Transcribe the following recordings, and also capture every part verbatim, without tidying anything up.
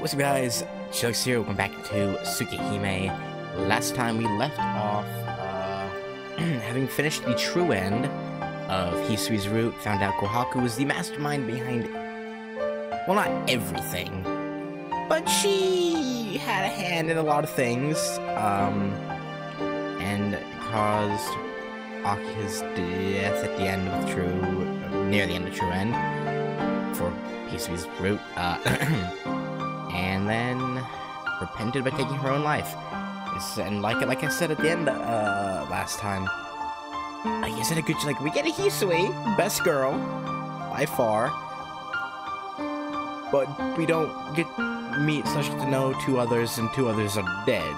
What's up, guys? Shilix here. We're back to Tsukihime. Last time we left off, uh, having finished the true end of Hisui's route, found out Kohaku was the mastermind behind, well, not everything, but she had a hand in a lot of things, um, and caused Akiha's death at the end of the true, near the end of the true end, for Hisui's route, uh, and then repented by taking her own life. And like like I said at the end uh, last time, I guess it a good like we get a Hisui, best girl by far, but we don't get meet such to know two others, and two others are dead.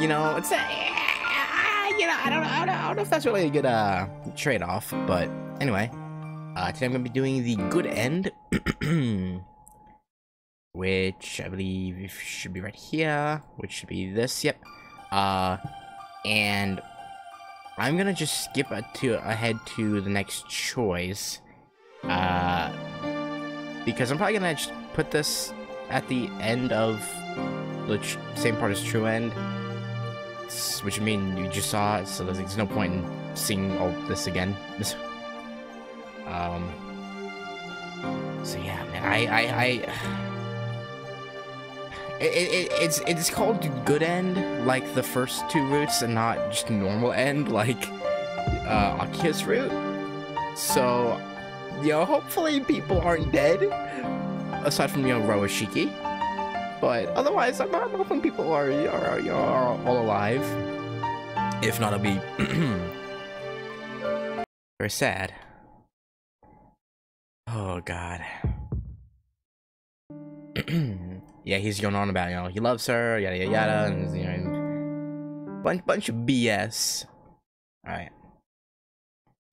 You know, it's a, you know I don't know I don't, I don't know if that's really a good uh, trade off, but anyway, uh, today I'm gonna be doing the good end. Which I believe should be right here, which should be this, yep. Uh, and I'm gonna just skip a to, ahead to the next choice, uh, because I'm probably gonna just put this at the end of the same part as True End, it's, which I mean you just saw it, so there's, there's no point in seeing all this again. um, so yeah, man, I, I, I... It, it, it's it's called good end, like the first two routes, and not just normal end, like uh, Akiha's route. So, you know, hopefully people aren't dead, aside from, you know, Roa Shiki. But otherwise, I'm not hoping people are, are, are, are all alive. If not, I'll be very sad. Oh, God. Yeah, he's going on about, you know, he loves her, yada yada yada, and, you know, bunch bunch of B S. Alright.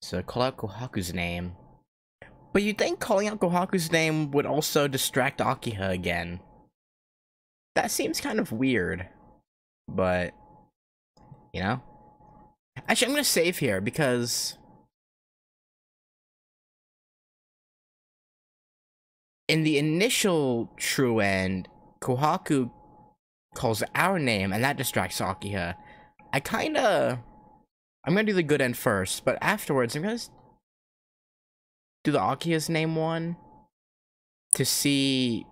So call out Kohaku's name. But you'd think calling out Kohaku's name would also distract Akiha again. That seems kind of weird. But, you know? Actually, I'm gonna save here, because in the initial true end, Kohaku calls our name, and that distracts Akiha. I kinda... I'm gonna do the good end first, but afterwards, I'm gonna do the Akiha's name one to see...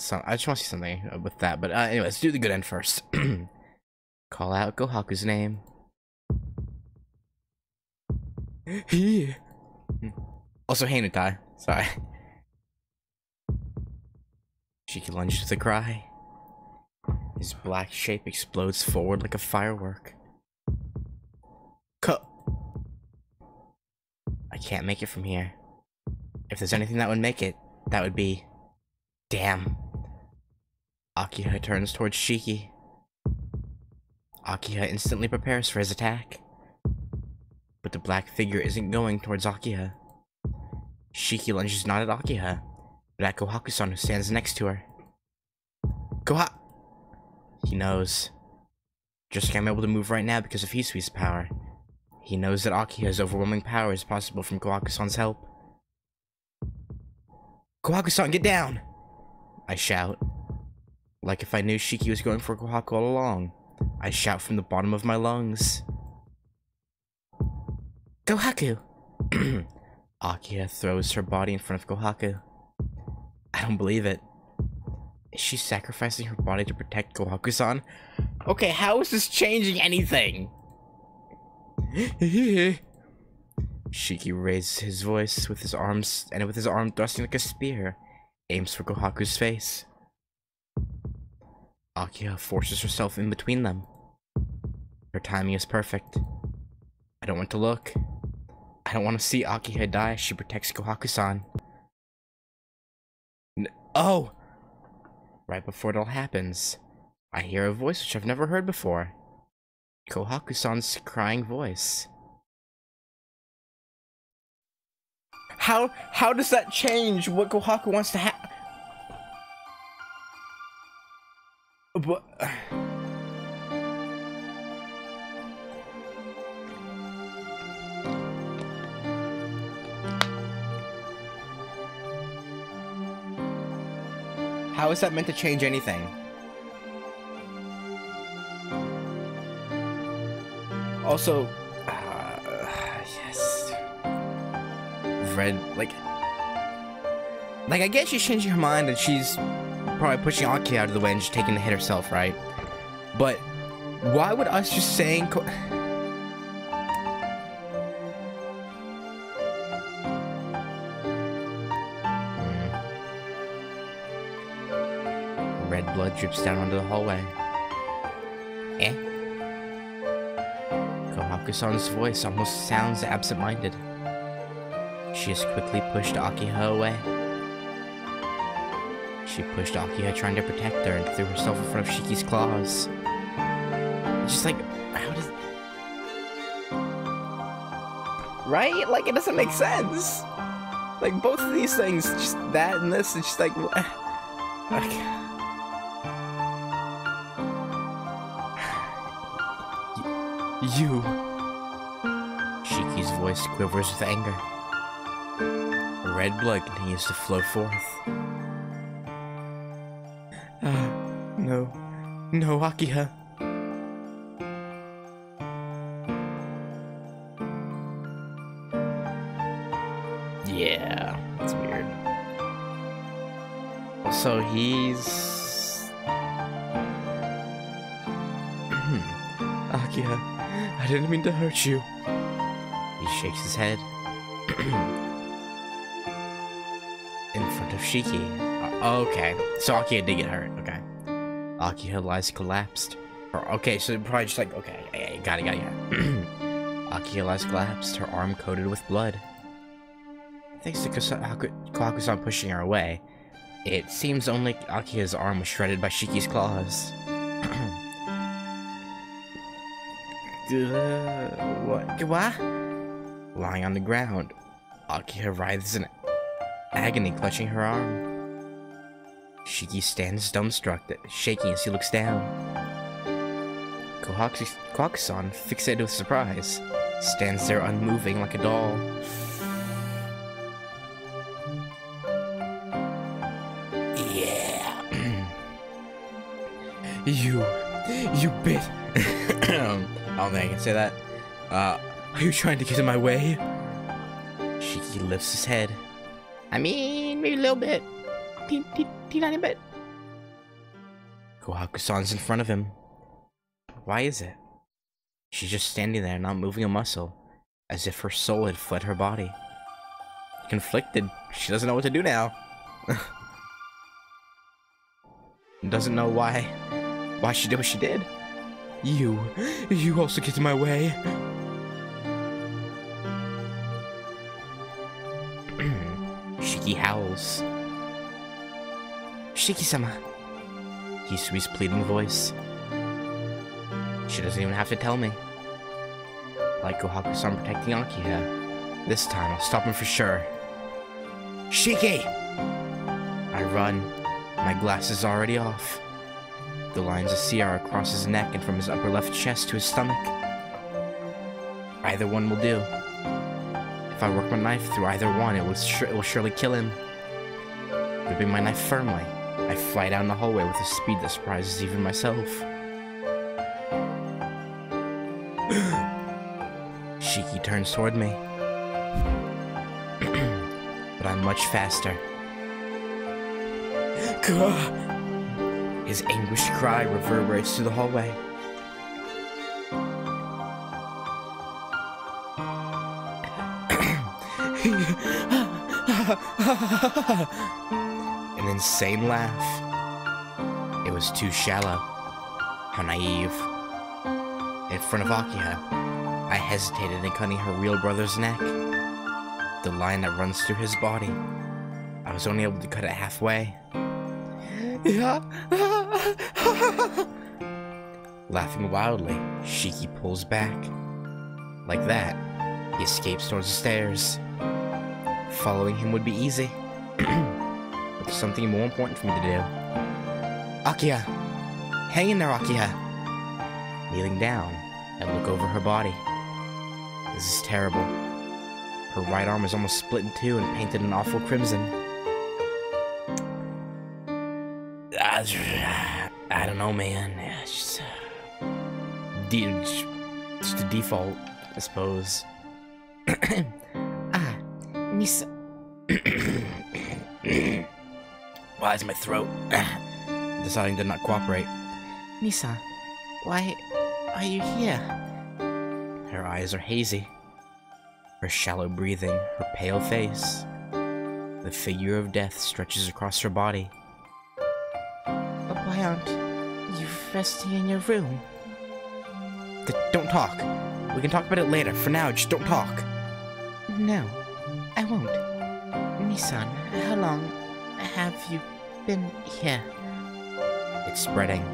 So, I just wanna see something with that, but uh, anyway, let's do the good end first. Call out Kohaku's name. He. Also, Hanutai. Sorry. Shiki lunges with a cry. His black shape explodes forward like a firework. Co- I can't make it from here. If there's anything that would make it, that would be... Damn. Akiha turns towards Shiki. Akiha instantly prepares for his attack. But the black figure isn't going towards Akiha. Shiki lunges not at Akiha, but at Kohaku-san, who stands next to her. Koha- He knows. Just like I'm able to move right now because of Hisui's power, he knows that Akiha's overwhelming power is possible from Kohaku-san's help. Kohaku-san, get down! I shout. Like if I knew Shiki was going for Kohaku all along, I shout from the bottom of my lungs. Kohaku! Akiha throws her body in front of Kohaku. I don't believe it. Is she sacrificing her body to protect Kohaku-san? Okay, how is this changing anything? Shiki raises his voice with his arms, and with his arm thrusting like a spear, aims for Kohaku's face. Akiha forces herself in between them. Her timing is perfect. I don't want to look. I don't want to see Akiha die as she protects Kohaku-san. N oh! Right before it all happens, I hear a voice which I've never heard before. Kohaku-san's crying voice. How- how does that change what Kohaku wants to ha- What- How is that meant to change anything? Also, uh, yes. Red, like... Like, I guess she's changing her mind and she's probably pushing Akiha out of the way and she's taking the hit herself, right? But why would us just saying... Co Red blood drips down onto the hallway. Eh? Kohaku-san's voice almost sounds absent-minded. She has quickly pushed Akiha away. She pushed Akiha, trying to protect her, and threw herself in front of Shiki's claws. It's just like, how does... Right? Like, it doesn't make sense! Like, both of these things, just that and this, it's just like... What? Like... You... Shiki's voice quivers with anger. Red blood continues to flow forth. Uh, no. No, Akiha. Yeah, that's weird. So he's... Akiha, I didn't mean to hurt you. He shakes his head. In front of Shiki. Uh, okay, so Akiha did get hurt. Okay, Akiha lies collapsed. Or, okay, so probably just like okay, yeah, got it, got it. Yeah. Akiha lies collapsed, her arm coated with blood. Thanks to Kohaku-san pushing her away, it seems only Akiha's arm was shredded by Shiki's claws. uh, what? What? Lying on the ground, Akiha writhes in agony, clutching her arm. Shiki stands dumbstruck, shaking as he looks down. Kohaku-san, fixated with surprise, stands there unmoving like a doll. Yeah. you... You bit... I don't think I can say that. Uh, are you trying to get in my way? Shiki lifts his head. I mean, maybe a little bit. Teeny, teeny, teeny bit. Kohaku-san's in front of him. Why is it? She's just standing there, not moving a muscle, as if her soul had fled her body. Conflicted, she doesn't know what to do now. Doesn't know why, why she did what she did. You, you also get in my way. Shiki howls. Shiki-sama. Hisui's pleading voice. She doesn't even have to tell me. Like Kohaku-san protecting Akiha, this time I'll stop him for sure. Shiki! I run. My glass is already off. The lines of sea are across his neck and from his upper left chest to his stomach. Either one will do. If I work my knife through either one, it will, it will surely kill him. Gripping my knife firmly, I fly down the hallway with a speed that surprises even myself. Shiki turns toward me. But I'm much faster. His anguished cry reverberates through the hallway. An insane laugh. It was too shallow. How naive. In front of Akiha, I hesitated in cutting her real brother's neck. The line that runs through his body. I was only able to cut it halfway. Yeah. Laughing wildly, Shiki pulls back. Like that, he escapes towards the stairs. Following him would be easy. But there's something more important for me to do. Akiha! Hang in there, Akiha! Kneeling down, I look over her body. This is terrible. Her right arm is almost split in two and painted an awful crimson. I, I don't know, man. It's just, it's just the default, I suppose. Ah, Misa. Why is my throat deciding to not cooperate? Misa, why are you here? Her eyes are hazy, her shallow breathing, her pale face. The figure of death stretches across her body. But why aren't you resting in your room? D don't talk. We can talk about it later. For now, just don't talk. No, I won't. Misa, how long have you been here? It's spreading.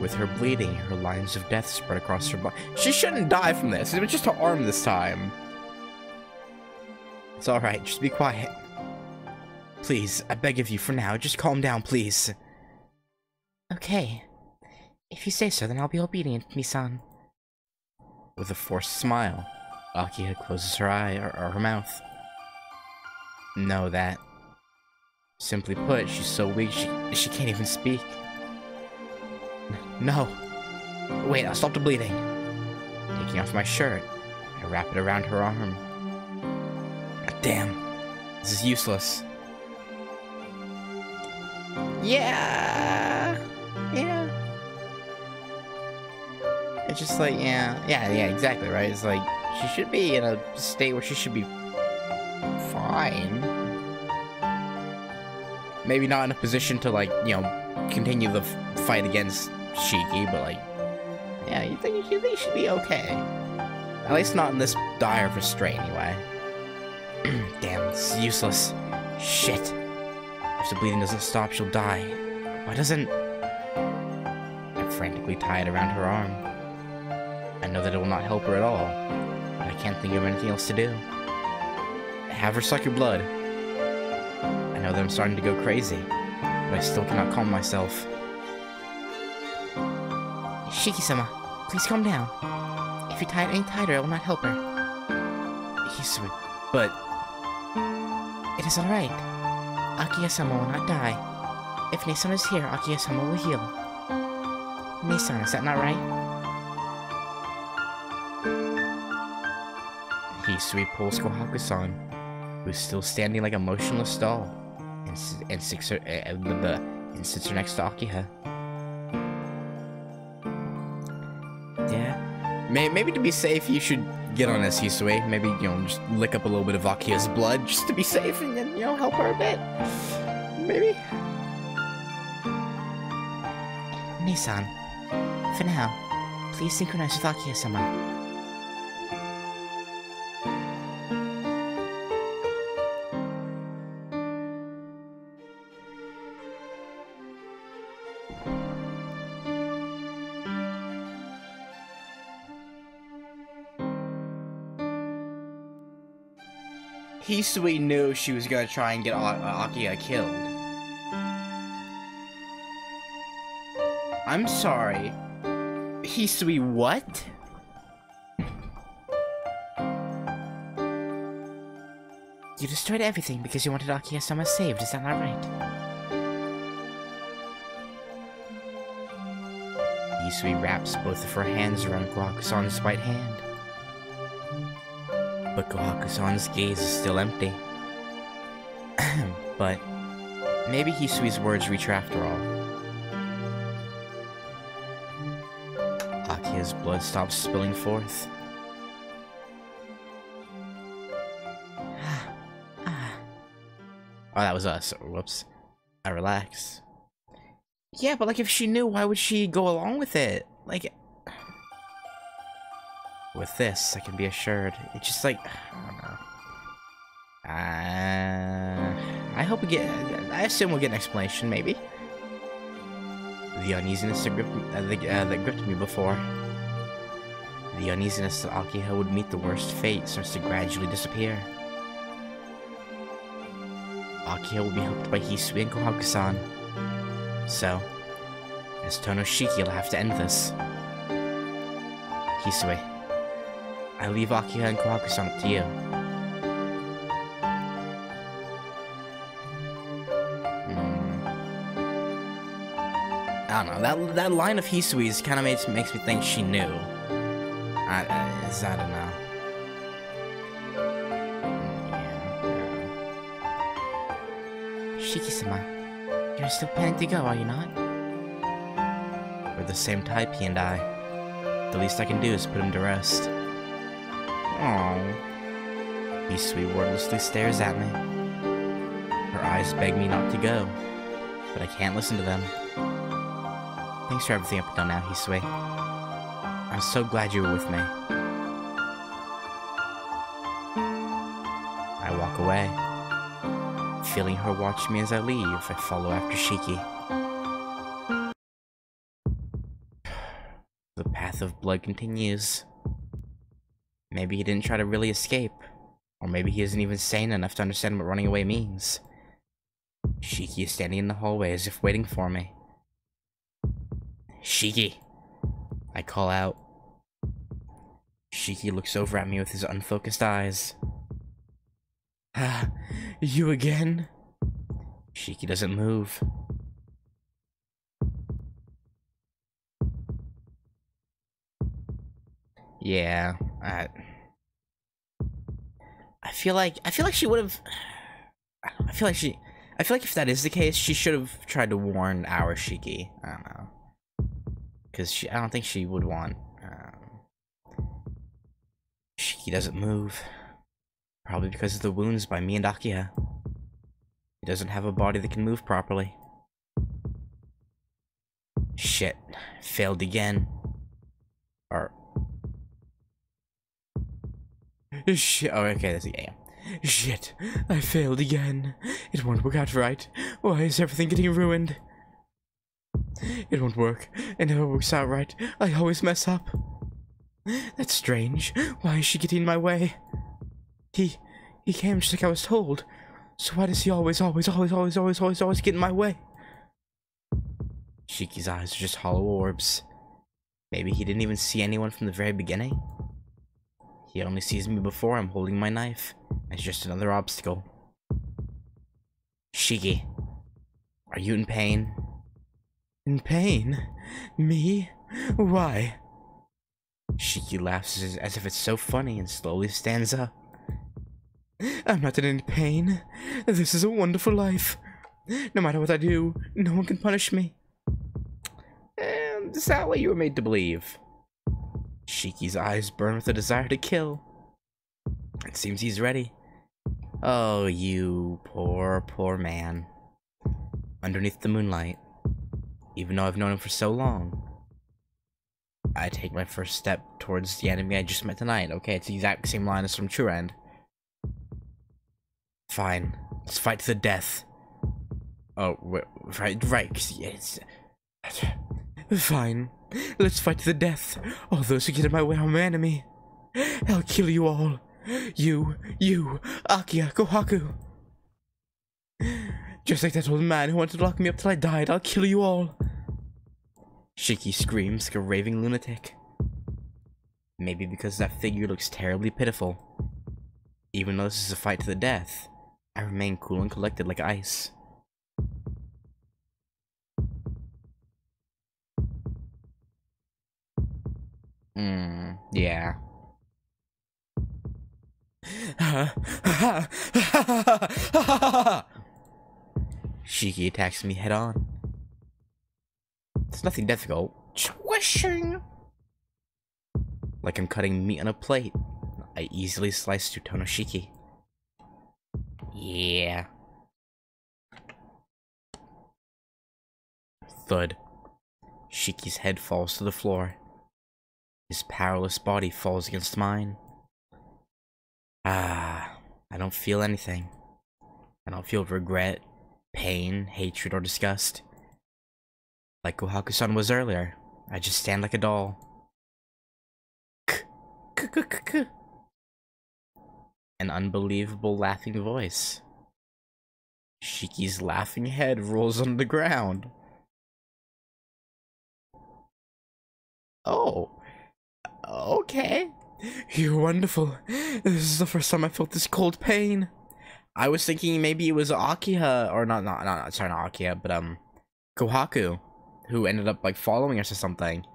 With her bleeding, her lines of death spread across her body. She shouldn't die from this. It was just her arm this time. It's alright, just be quiet. Please, I beg of you for now, just calm down, please. Okay. If you say so, then I'll be obedient, Misan. With a forced smile, Akiha closes her eye or, or her mouth. No, that. Simply put, she's so weak she, she can't even speak. No. Wait, I'll stop the bleeding. Taking off my shirt, I wrap it around her arm. Damn. This is useless. Yeah. Yeah. It's just like, yeah. Yeah, yeah, exactly, right? It's like, she should be in a state where she should be fine. Maybe not in a position to, like, you know, continue the f fight against Shiki, but, like, yeah, you think, you think she should be okay. At least not in this dire of a strait, anyway. Damn, it's useless. Shit. If the bleeding doesn't stop, she'll die. Why doesn't... I frantically tie it around her arm. I know that it will not help her at all, but I can't think of anything else to do. Have her suck your blood. I know that I'm starting to go crazy, but I still cannot calm myself. Shiki-sama, please calm down. If you tie it any tighter, it will not help her. Hisui, but... It is alright. Akiya-sama will not die. If Nisan is here, Akiya-sama will heal. Nisan, is that not right? Hisui pulls Kohaku-san, who is still standing like a motionless doll, and, and sticks her, uh, uh, and sits her next to Akiha. Yeah. May maybe to be safe, you should get on this, Hisui. Maybe, you know, just lick up a little bit of Akiha's blood just to be safe and then, you know, help her a bit. Maybe. Nisan, for now, please synchronize with Akiha-sama. Hisui knew she was gonna try and get Akiha killed. I'm sorry. Hisui, what? You destroyed everything because you wanted Akiya-sama saved, is that not right? Hisui wraps both of her hands around Kohaku-san's right hand. But Kohaku-san's gaze is still empty. But maybe Hisui's words reach her after all. His blood stops spilling forth. Oh, that was us. Whoops. I relax. Yeah, but like if she knew, why would she go along with it? Like... With this, I can be assured. It's just like... I don't know. Uh, I hope we get... I assume we'll get an explanation, maybe. The uneasiness that gripped, uh, the, uh, that gripped me before. The uneasiness that Akiha would meet the worst fate starts to gradually disappear. Akiha will be helped by Hisui and Kohaku-san. So, as Tonoshiki, I'll have to end this. Hisui, I leave Akiha and Kohaku-san up to you. Mm. I don't know, that that line of Hisui's kind of makes makes me think she knew. I, I, I don't know. Shiki-sama, you're still planning to go, are you not? We're the same type, he and I. The least I can do is put him to rest. Aww. Hisui wordlessly stares at me. Her eyes beg me not to go, but I can't listen to them. Thanks for everything up until now, Hisui. I'm so glad you were with me. I walk away. Feeling her watch me as I leave, I follow after Shiki. The path of blood continues. Maybe he didn't try to really escape, or maybe he isn't even sane enough to understand what running away means. Shiki is standing in the hallway as if waiting for me. Shiki! I call out. Shiki looks over at me with his unfocused eyes. Ah, you again? Shiki doesn't move. Yeah, I... I feel like, I feel like she would've... I feel like she... I feel like if that is the case, she should've tried to warn our Shiki. I don't know. Because she, I don't think she would want... Um, Shiki doesn't move. Probably because of the wounds by me and Akiha. He doesn't have a body that can move properly. Shit. Failed again. Or... Shit. Oh, okay, that's the game. Shit, I failed again. It won't work out right. Why is everything getting ruined? It won't work. It never works out right. I always mess up. That's strange. Why is she getting in my way? He... he came just like I was told. So why does he always, always, always, always, always, always, always get in my way? Shiki's eyes are just hollow orbs. Maybe he didn't even see anyone from the very beginning? He only sees me before I'm holding my knife. It's just another obstacle. Shiki, are you in pain? In pain? Me? Why? Shiki laughs as if it's so funny and slowly stands up. I'm not in any pain. This is a wonderful life. No matter what I do, no one can punish me. And is that what you were made to believe? Shiki's eyes burn with a desire to kill. It seems he's ready. Oh, you poor, poor man. Underneath the moonlight, even though I've known him for so long, I take my first step towards the enemy I just met tonight. Okay, it's the exact same line as from True End. Fine, let's fight to the death. Oh, right, right, cause it's... Fine. Let's fight to the death. All those who get in my way are my enemy. I'll kill you all. You, you, Akiha, Kohaku. Just like that old man who wanted to lock me up till I died, I'll kill you all. Shiki screams like a raving lunatic. Maybe because that figure looks terribly pitiful. Even though this is a fight to the death, I remain cool and collected like ice. Mm, yeah. Shiki attacks me head on. It's nothing difficult. Swishing! Like I'm cutting meat on a plate, I easily slice through Tonoshiki. Yeah. Thud. Shiki's head falls to the floor. His powerless body falls against mine. Ah, I don't feel anything. I don't feel regret, pain, hatred, or disgust. Like Kohaku-san was earlier, I just stand like a doll. K-k-k-k-k. An unbelievable laughing voice. Shiki's laughing head rolls on the ground. Oh. Okay. You're wonderful. This is the first time I felt this cold pain. I was thinking maybe it was Akiha, or not, not, not, sorry, not Akiha, but, um, Kohaku, who ended up like following us or something.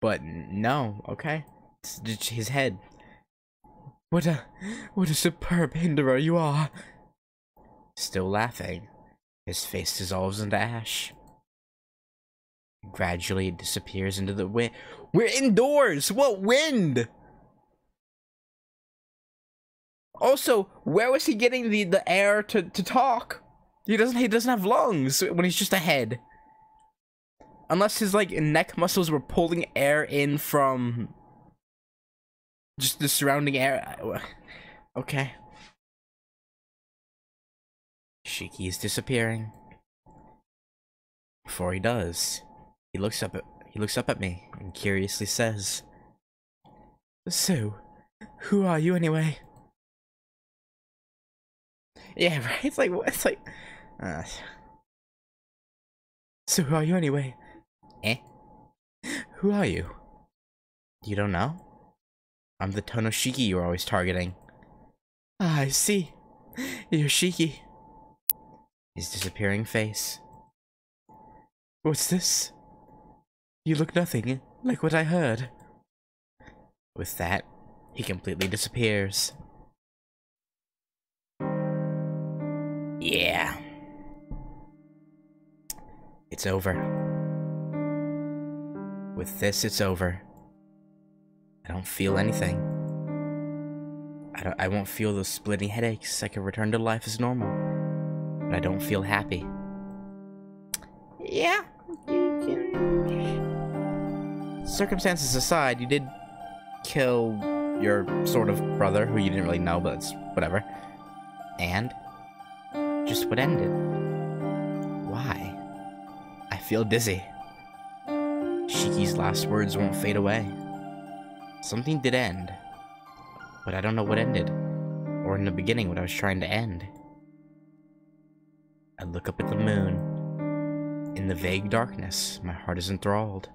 But no, okay. It's just his head. What a what a superb hinderer you are. Still laughing, his face dissolves into ash. Gradually it disappears into the wind. We're indoors! What wind? Also, where was he getting the, the air to, to talk? He doesn't he doesn't have lungs when he's just a head. Unless his like neck muscles were pulling air in from just the surrounding air. Okay. Shiki is disappearing. Before he does, he looks up at he looks up at me and curiously says, "So, who are you anyway?" Yeah, right. It's like it's like. Uh, so who are you anyway? Eh? Who are you? You don't know? I'm the Tonoshiki you're always targeting. Ah, I see. You're Shiki. His disappearing face. What's this? You look nothing like what I heard. With that, he completely disappears. Yeah. It's over. With this, it's over. I don't feel anything. I don't, I won't feel those splitting headaches. I can return to life as normal. But I don't feel happy. Yeah. Circumstances aside, you did kill your sort of brother, who you didn't really know, but it's whatever. And? Just what ended. Why? I feel dizzy. Shiki's last words won't fade away. Something did end. But I don't know what ended. Or in the beginning what I was trying to end. I look up at the moon. In the vague darkness, my heart is enthralled.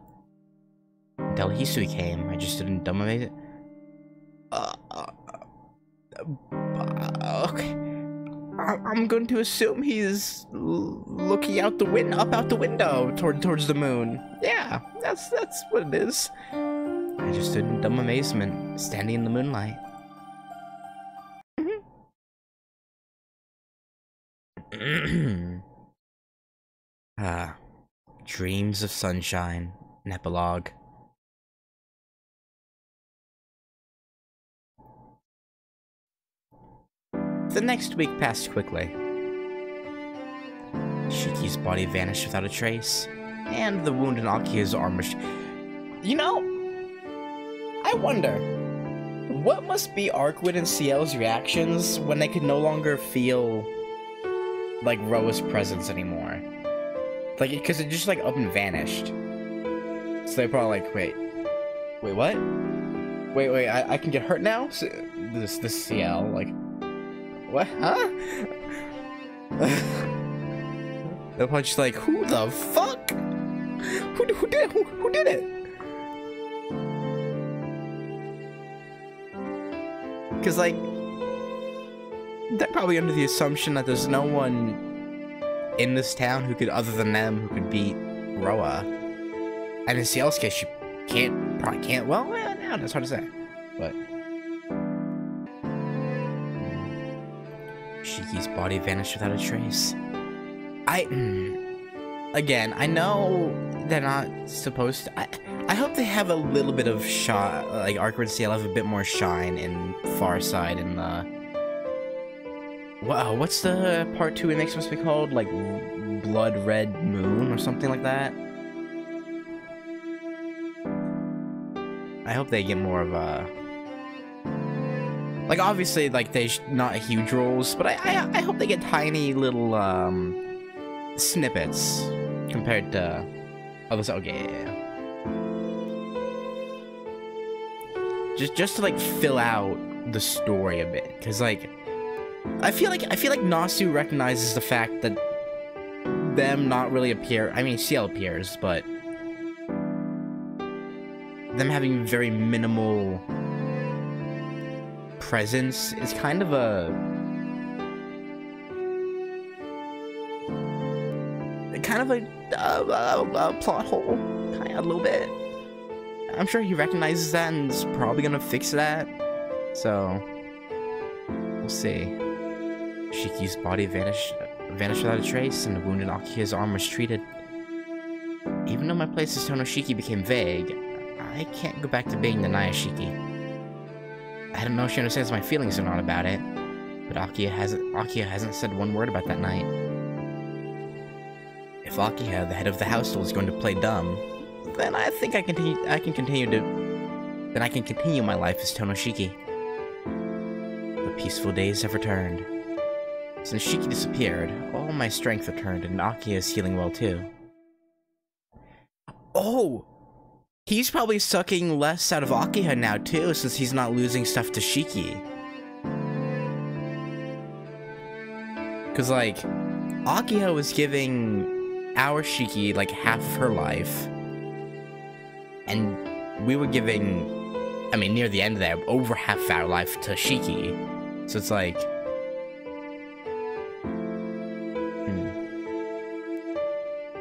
Until Hisui came, I just stood in dumb amazement. Uh, uh, uh, okay. I'm going to assume he's looking out the win up out the window toward towards the moon. Yeah, that's that's what it is. I just stood in dumb amazement, standing in the moonlight. Mm-hmm. Ah, dreams of sunshine. An epilogue. The next week passed quickly. Shiki's body vanished without a trace, and the wound in Akiha's arm was... You know, I wonder, what must be Arcueid and Ciel's reactions when they could no longer feel, like, Roa's presence anymore? Like, because it just, like, up and vanished. So they're probably like, wait, wait, what? Wait, wait, I, I can get hurt now? So, this, this Ciel, like... What? Huh? They're probably just like, who the fuck? Who, who did who, who did it? Because like, they're probably under the assumption that there's no one in this town who could, other than them, who could beat Roa. And in Ciel's case, she can't. Probably can't. Well, well, no, that's hard to say. But. Shiki's body vanished without a trace. I... Again, I know they're not supposed to... I, I hope they have a little bit of shine... Like, Arcueid and Ciel have a bit more shine in Farside and the... Wow, what's the part two remake supposed to be called? Like, Blood Red Moon or something like that? I hope they get more of a... Like, obviously, like, they're not huge roles, but I, I I hope they get tiny little, um, snippets compared to others. Okay, yeah, yeah. Just, just to, like, fill out the story a bit, because, like, I feel like, I feel like Nasu recognizes the fact that them not really appear, I mean, Ciel appears, but them having very minimal... presence is kind of a kind of a uh, uh, plot hole, kind of a little bit. I'm sure he recognizes that and is probably gonna fix that. So we'll see. Shiki's body vanished, vanished without a trace, and the wounded Akiha's arm was treated. Even though my place as Tonoshiki became vague, I can't go back to being Nanaya Shiki. I don't know if she understands my feelings or not about it, but Akiha hasn't, Akiha hasn't said one word about that night. If Akiha, the head of the household, is going to play dumb, then I think I continue, I can continue to, then I can continue my life as Tonoshiki. The peaceful days have returned. Since Shiki disappeared, all my strength returned, and Akiha is healing well too. Oh! He's probably sucking less out of Akiha now too, since he's not losing stuff to Shiki. Cause like, Akiha was giving our Shiki like half her life, and we were giving, I mean near the end of that, over half our life to Shiki. So it's like, hmm.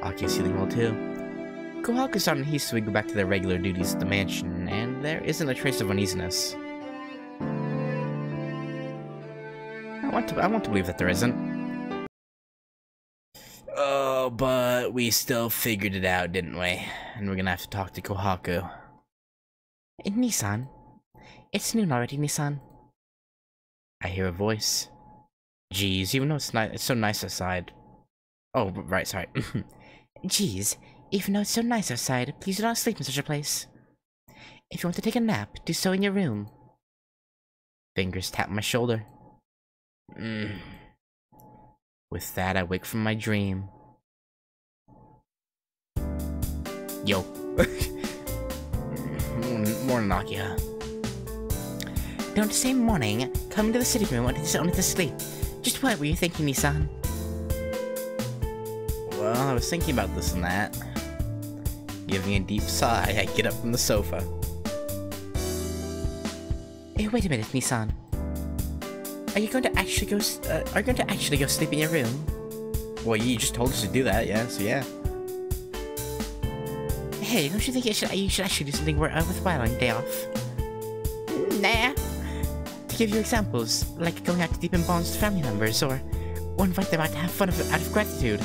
Akiha's healing well too. Kohaku-san and Hisui go back to their regular duties at the mansion, and there isn't a trace of uneasiness. I want to, I want to believe that there isn't. Oh, but we still figured it out, didn't we? And we're gonna have to talk to Kohaku. Hey, Nissan. It's noon already, Nissan. I hear a voice. Jeez, even though it's, ni it's so nice outside. Oh, right, sorry. Jeez. Even though it's so nice outside, please do not sleep in such a place. If you want to take a nap, do so in your room. Fingers tap my shoulder. Mm. With that, I wake from my dream. Yo. Morning, Akiha. Don't say morning. Come to the sitting room and it's only to sleep. Just what were you thinking, Nissan? Well, I was thinking about this and that. Giving a deep sigh, I get up from the sofa. Hey, wait a minute, Nissan. Are you going to actually go? Uh, are you going to actually go sleep in your room? Well, you just told us to do that, yeah. So yeah. Hey, don't you think you should? You should actually do something worthwhile on your day off. Nah. To give you examples, like going out to deepen bonds with family members, or, or invite them out to have fun of, out of gratitude.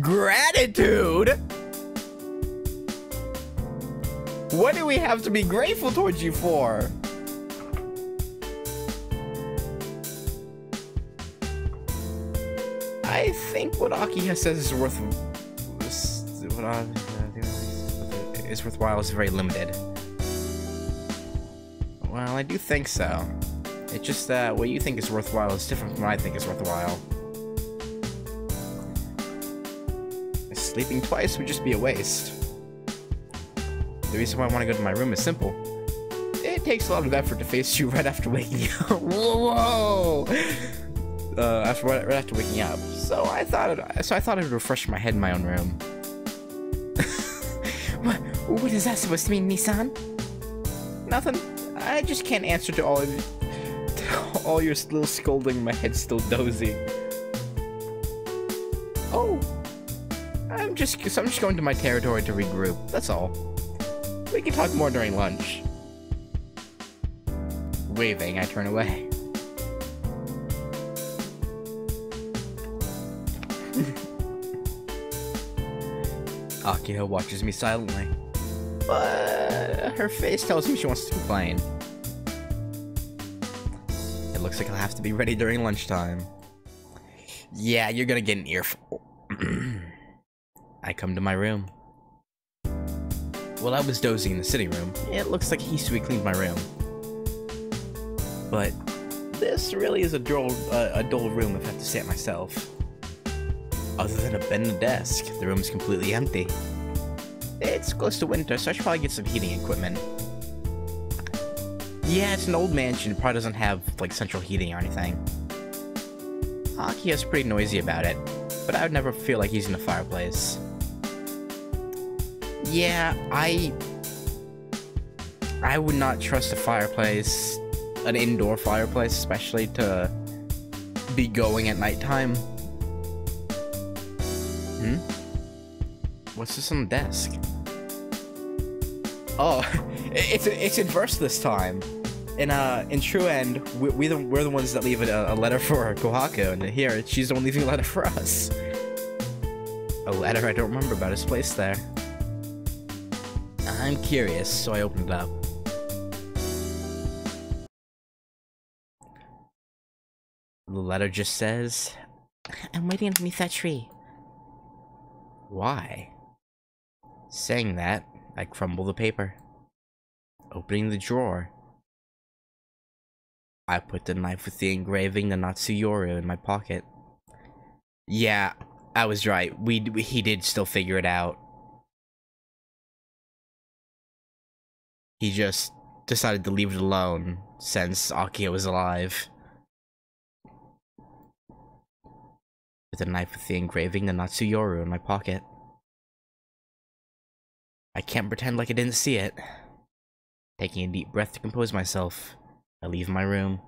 Gratitude? What do we have to be grateful towards you for? I think what Akiha says is worth what I think is worthwhile is very limited. Well, I do think so. It's just that what you think is worthwhile is different from what I think is worthwhile. Sleeping twice would just be a waste. The reason why I want to go to my room is simple. It takes a lot of effort to face you right after waking up. Whoa! Uh, after right after waking up. So I thought it, so I thought it would refresh my head in my own room. What? What is that supposed to mean, Nissan? Nothing. I just can't answer to all of you, to all your little scolding. My head's still dozy. Oh. I'm just, I'm just going to my territory to regroup, that's all. We can talk more during lunch. Waving, I turn away. Akiha watches me silently, but her face tells me she wants to complain. It looks like I'll have to be ready during lunchtime. Yeah, you're gonna get an earful. I come to my room. Well, I was dozing in the sitting room. It looks like Hisui cleaned my room. But this really is a dull, uh, a dull room if I have to say it myself. Other than a bed and a desk, the room is completely empty. It's close to winter, so I should probably get some heating equipment. Yeah, it's an old mansion. It probably doesn't have, like, central heating or anything. Akiha's pretty noisy about it, but I would never feel like using a fireplace. Yeah, I... I would not trust a fireplace, an indoor fireplace especially, to be going at nighttime. Hmm? What's this on the desk? Oh, it's it's inverse this time. In uh, in True End, we, we the, we're the ones that leave a, a letter for Kohaku, and here she's the one leaving a letter for us. A letter I don't remember about is placed there. I'm curious, so I opened it up. The letter just says, "I'm waiting underneath that tree." Why? Saying that, I crumble the paper. Opening the drawer, I put the knife with the engraving, the Natsuyoru, in my pocket. Yeah, I was right. We, we he did still figure it out. He just decided to leave it alone since Akiha was alive. With the knife with the engraving, the Natsuyoru, in my pocket. I can't pretend like I didn't see it. Taking a deep breath to compose myself, I leave my room.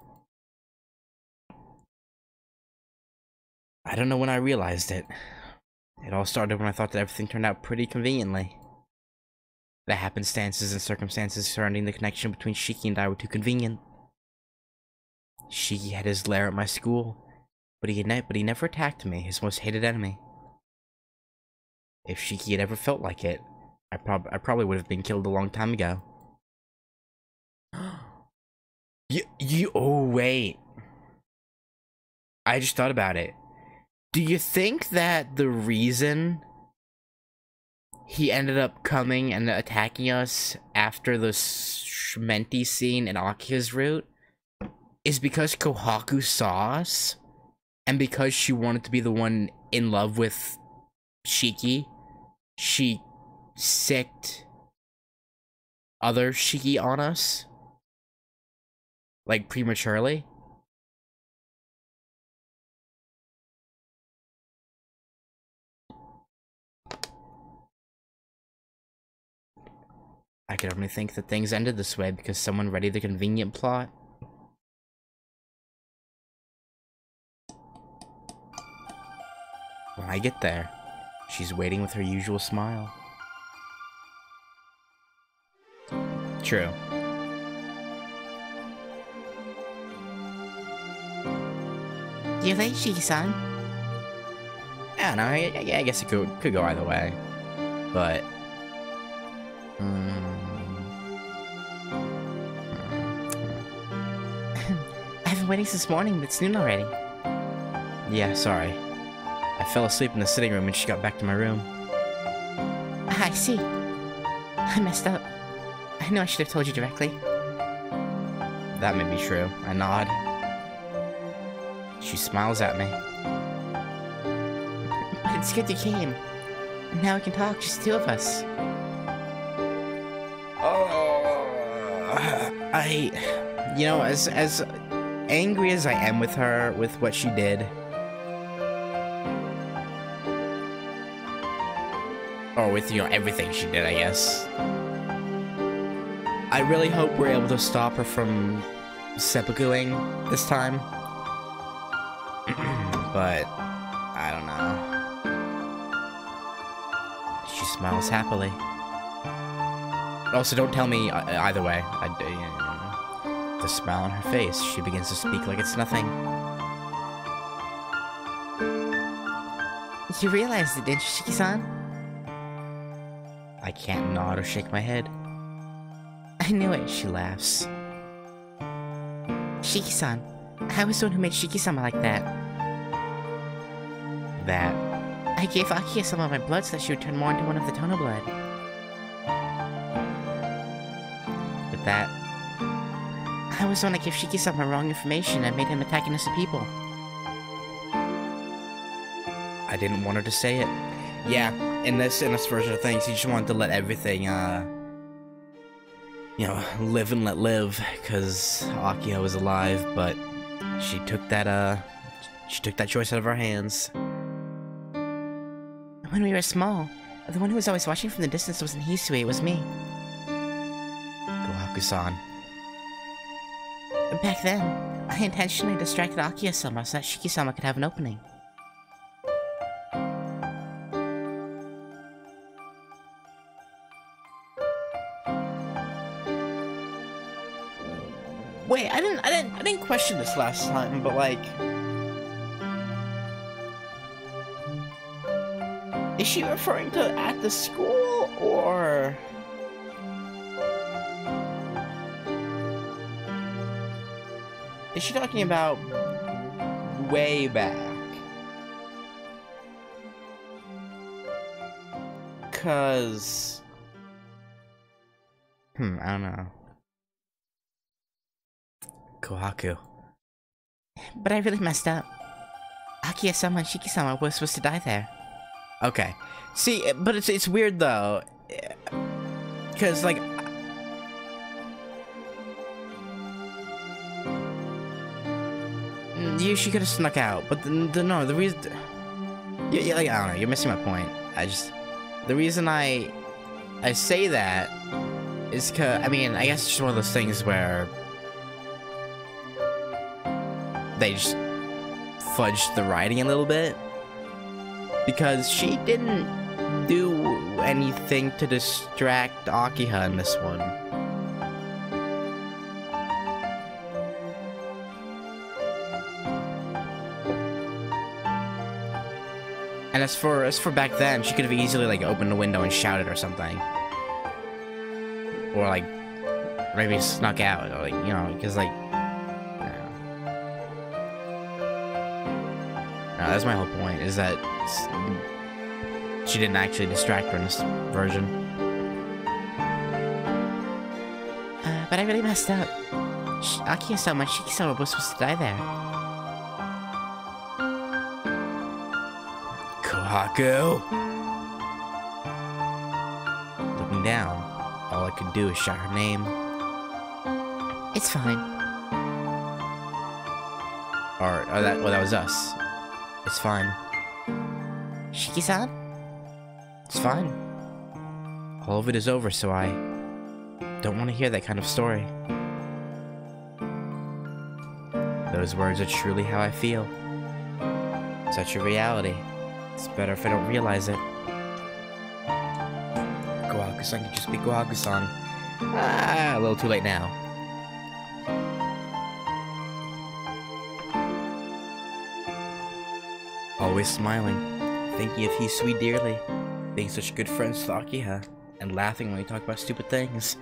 I don't know when I realized it. It all started when I thought that everything turned out pretty conveniently. The happenstances and circumstances surrounding the connection between Shiki and I were too convenient. Shiki had his lair at my school, but he, ne but he never attacked me, his most hated enemy. If Shiki had ever felt like it, I, prob I probably would have been killed a long time ago. You, you, oh wait. I just thought about it. Do you think that the reason he ended up coming and attacking us after the Shmenti scene in Akiha's route is because Kohaku saw us? And because she wanted to be the one in love with Shiki, she sicked other Shiki on us? Like, prematurely? I could only think that things ended this way because someone readied the convenient plot. When I get there, she's waiting with her usual smile. True. You're late, Shiki-san. I don't know, I, I guess it could, could go either way. But... Um, I've been waiting since morning, but it's noon already. Yeah, sorry. I fell asleep in the sitting room and she got back to my room. I see. I messed up. I know I should have told you directly. That may be true. I nod. She smiles at me. But it's good you came. Now we can talk, just the two of us. Oh, I, you know, as as angry as I am with her, with what she did, or with, you know, everything she did, I guess. I really hope we're able to stop her from seppukuing this time. But, I don't know. She smiles happily. Also, don't tell me either way. I, you know, the smile on her face, she begins to speak like it's nothing. You realized it, didn't you, Shiki-san? I can't nod or shake my head. I knew it, she laughs. Shiki-san, I was the one who made Shiki-sama like that. That. I gave Akiha some of my blood so that she would turn more into one of the Tono blood. But that... I was the one that gave Shiki some of my wrong information and made him attack innocent people. I didn't want her to say it. Yeah, in this, in this version of things, he just wanted to let everything, uh... you know, live and let live, because Akiha was alive, but... she took that, uh... she took that choice out of our hands. When we were small, the one who was always watching from the distance wasn't Hisui, it was me. Kohaku-san. Back then, I intentionally distracted Akiya-sama so that Shiki-sama could have an opening. wait, I didn't, I didn't, I didn't question this last time, but like, is she referring to at the school or? Is she talking about way back? Cause, hmm, I don't know. Kohaku. But I really messed up. Akiya-sama and Shiki-sama were supposed to die there. Okay. See, but it's it's weird though, cause like. You, she could have snuck out, but the, the, no, the reason. Yeah, yeah, like, I don't know. You're missing my point. I just, the reason I, I say that, is cause I mean, I guess it's just one of those things where they just fudged the writing a little bit, because she didn't do anything to distract Akiha in this one. And as for as for back then, she could have easily like opened the window and shouted or something, or like maybe snuck out, or like you know, because like you know. No, that's my whole point. Is that she didn't actually distract her in this version. Uh, but I really messed up. Akiya-sama, Shiki-sama was supposed to die there. Kohaku! Looking down, all I could do is shout her name. It's fine. Or, or that, well, that was us. It's fine. Shiki-san? It's fine. All of it is over, so I don't want to hear that kind of story. Those words are truly how I feel. Such a reality. It's better if I don't realize it. Kohaku-san can just be Kohaku-san. Ah, a little too late now. Always smiling, thinking of Hisui dearly, being such good friends with Akiha, and laughing when we talk about stupid things.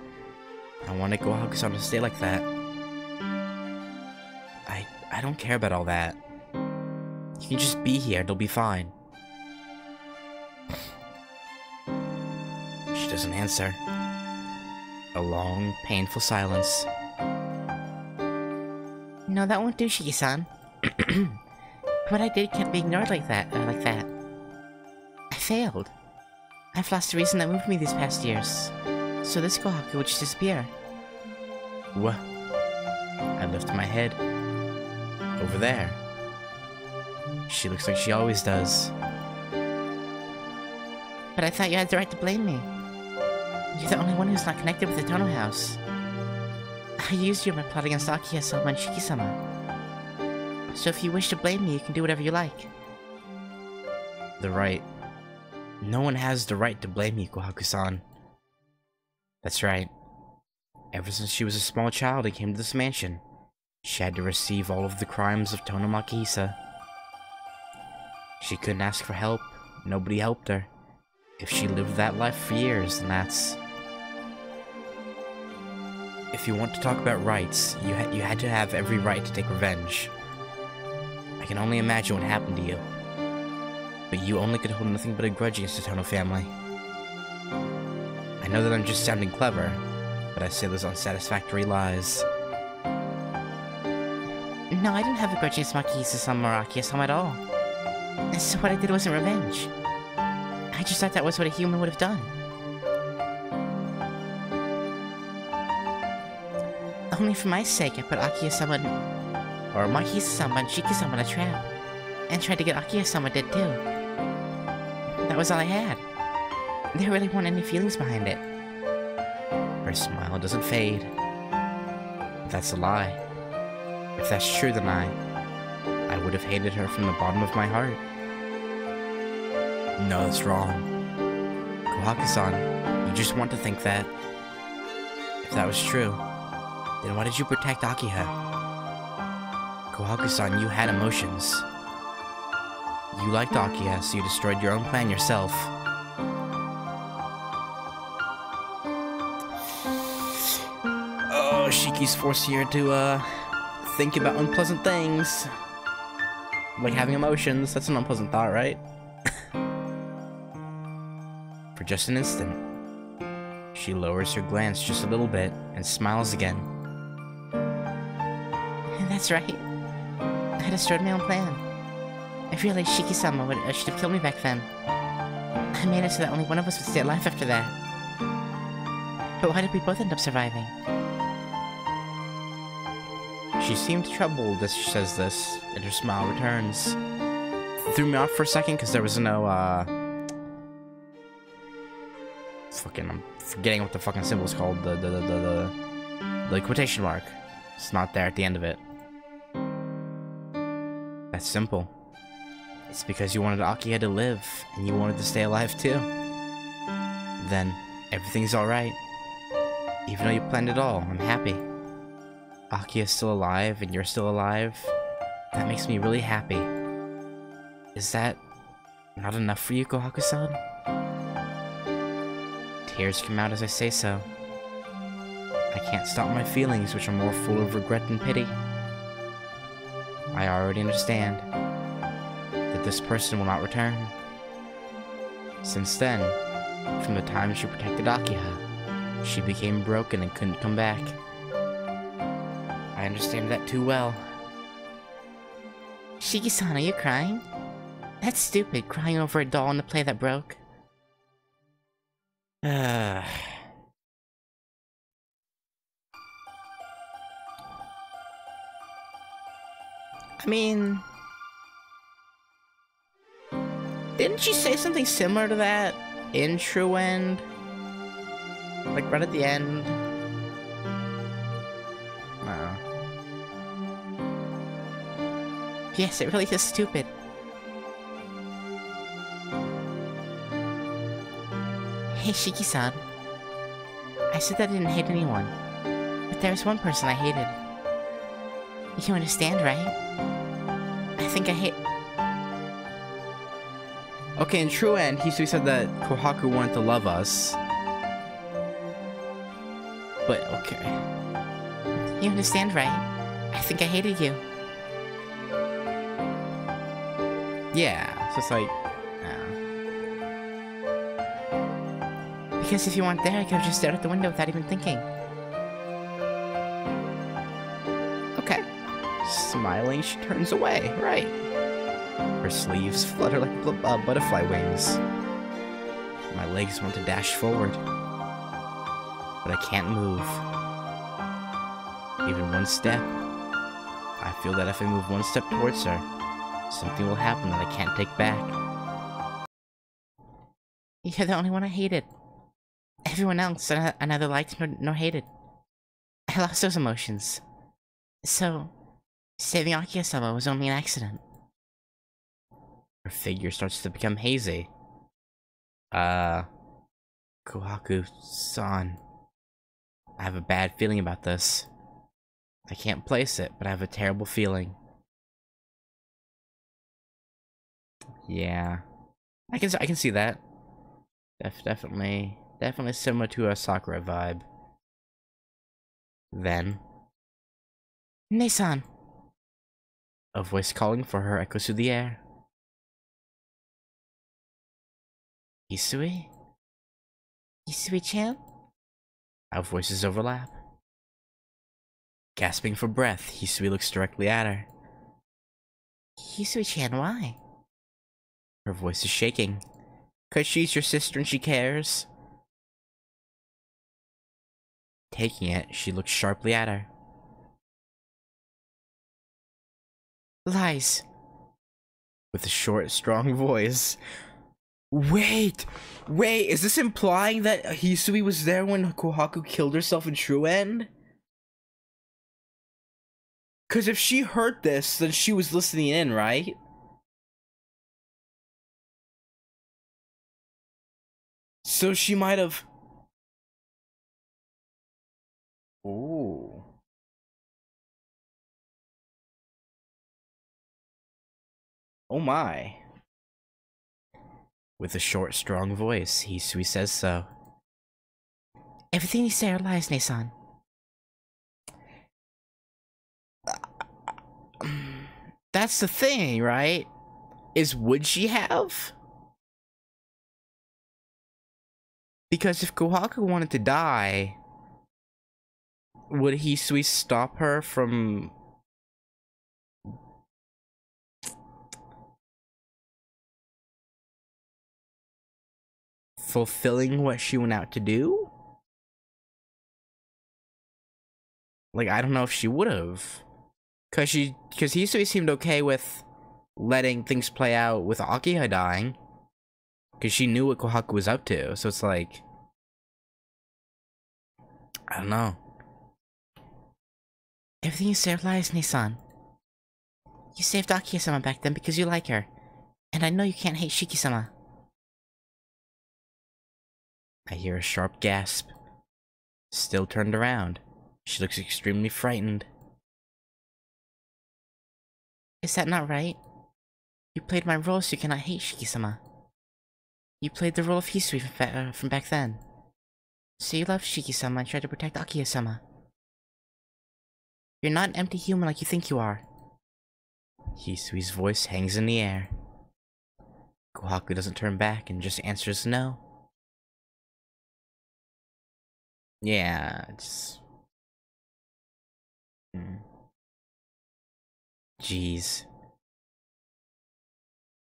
I wanted Kohaku-san to stay like that. I, I don't care about all that. You can just be here, it'll be fine. She doesn't answer. A long, painful silence. No, that won't do, Shiki-san. What I did can't be ignored like that, or like that. I failed. I've lost the reason that moved me these past years. So this Kohaku would just disappear. What? I lifted my head. Over there. She looks like she always does. But I thought you had the right to blame me. You're the only one who's not connected with the Tono House. I used you in my plot against Akiya-sama and Shiki-sama. So if you wish to blame me, you can do whatever you like. The right. No one has the right to blame you, Kohaku-san. That's right. Ever since she was a small child and came to this mansion, she had to receive all of the crimes of Tono Makihisa. She couldn't ask for help. Nobody helped her. If she lived that life for years, then that's... If you want to talk about rights, you, ha you had to have every right to take revenge. I can only imagine what happened to you. But you only could hold nothing but a grudge against the Tono family. I know that I'm just sounding clever, but I say those unsatisfactory lies. No, I didn't have a grudge against Makihisa-sama or Akiya-sama at all. So what I did wasn't revenge. I just thought that was what a human would have done. Only for my sake, I put Akiya-sama or Makihisa-sama and Shiki-sama in a trap, and tried to get Akiya-sama dead too. That was all I had. There really weren't any feelings behind it. Her smile doesn't fade. That's a lie. If that's true, then I, I would have hated her from the bottom of my heart. No, that's wrong. Kohaku-san, you just want to think that. If that was true, Then why did you protect Akiha? Kohaku-san, you had emotions. You liked Akiha, so you destroyed your own plan yourself. Oh, Shiki's forced here to, uh, think about unpleasant things. Like having emotions, that's an unpleasant thought, right? For just an instant, she lowers her glance just a little bit and smiles again. That's right. I destroyed my own plan. I realized Shiki-sama would, uh, should have killed me back then. I made it so that only one of us would stay alive after that. But why did we both end up surviving? She seemed troubled as she says this, and her smile returns. It threw me off for a second because there was no, uh... fucking, I'm forgetting what the fucking symbol's called, the, the, the, the, the, the quotation mark. It's not there at the end of it. That's simple. It's because you wanted Akiha to live, and you wanted to stay alive too. Then, everything's alright. Even though you planned it all, I'm happy. Akiha's still alive, and you're still alive. That makes me really happy. Is that not enough for you, Kohaku-san? Tears come out as I say so. I can't stop my feelings, which are more full of regret than pity. I already understand that this person will not return. Since then, from the time she protected Akiha, she became broken and couldn't come back. I understand that too well. Shiki-san, are you crying? That's stupid, crying over a doll in a play that broke. Ah. I mean... didn't she say something similar to that in True End? Like, right at the end? No. Yes, it really is stupid. Hey, Shiki-san. I said that I didn't hate anyone, but there was one person I hated. You understand, right? I think I hate... Okay, in True End, Hisui said that Kohaku wanted to love us. But, okay. You understand, right? I think I hated you. Yeah, so it's like... uh... because if you weren't there, I could've just stared out the window without even thinking. Okay. Smiling, she turns away, right. Her sleeves flutter like uh, butterfly wings. My legs want to dash forward, but I can't move. Even one step, I feel that if I move one step towards her, something will happen that I can't take back. You're the only one I hated. Everyone else I neither liked nor, nor hated. I lost those emotions. So, saving Akiya-sama was only an accident. Her figure starts to become hazy. Uh... Kohaku-san... I have a bad feeling about this. I can't place it, but I have a terrible feeling. Yeah... I can I can see that. Def definitely... Definitely similar to a Sakura vibe. Then... Nei-san! A voice calling for her echoes through the air. Hisui? Hisui-chan? Our voices overlap. Gasping for breath, Hisui looks directly at her. Hisui-chan, why? Her voice is shaking. 'Cause she's your sister and she cares. Taking it, she looks sharply at her. Lies. With a short, strong voice. Wait, wait, is this implying that Hisui was there when Kohaku killed herself in True End? Because if she heard this, then she was listening in, right? So she might have... Ooh. Oh my. With a short, strong voice, Hisui says so. Everything you say are lies, Nei-san. That's the thing, right? Is would she have? Because if Kohaku wanted to die, would Hisui stop her from... fulfilling what she went out to do? Like, I don't know if she would've. Cause she- cause Hisui seemed okay with letting things play out with Akiha dying. Cause she knew what Kohaku was up to, so it's like... I don't know. Everything you saved lies, Nei-san. You saved Akiha-sama back then because you like her. And I know you can't hate Shiki-sama. I hear a sharp gasp. Still turned around. She looks extremely frightened. Is that not right? You played my role so you cannot hate Shiki-sama. You played the role of Hisui from, uh, from back then. So you loved Shiki-sama and tried to protect Akiha-sama. You're not an empty human like you think you are. Hisui's voice hangs in the air. Kohaku doesn't turn back and just answers no. Yeah, it's... Mm. Jeez.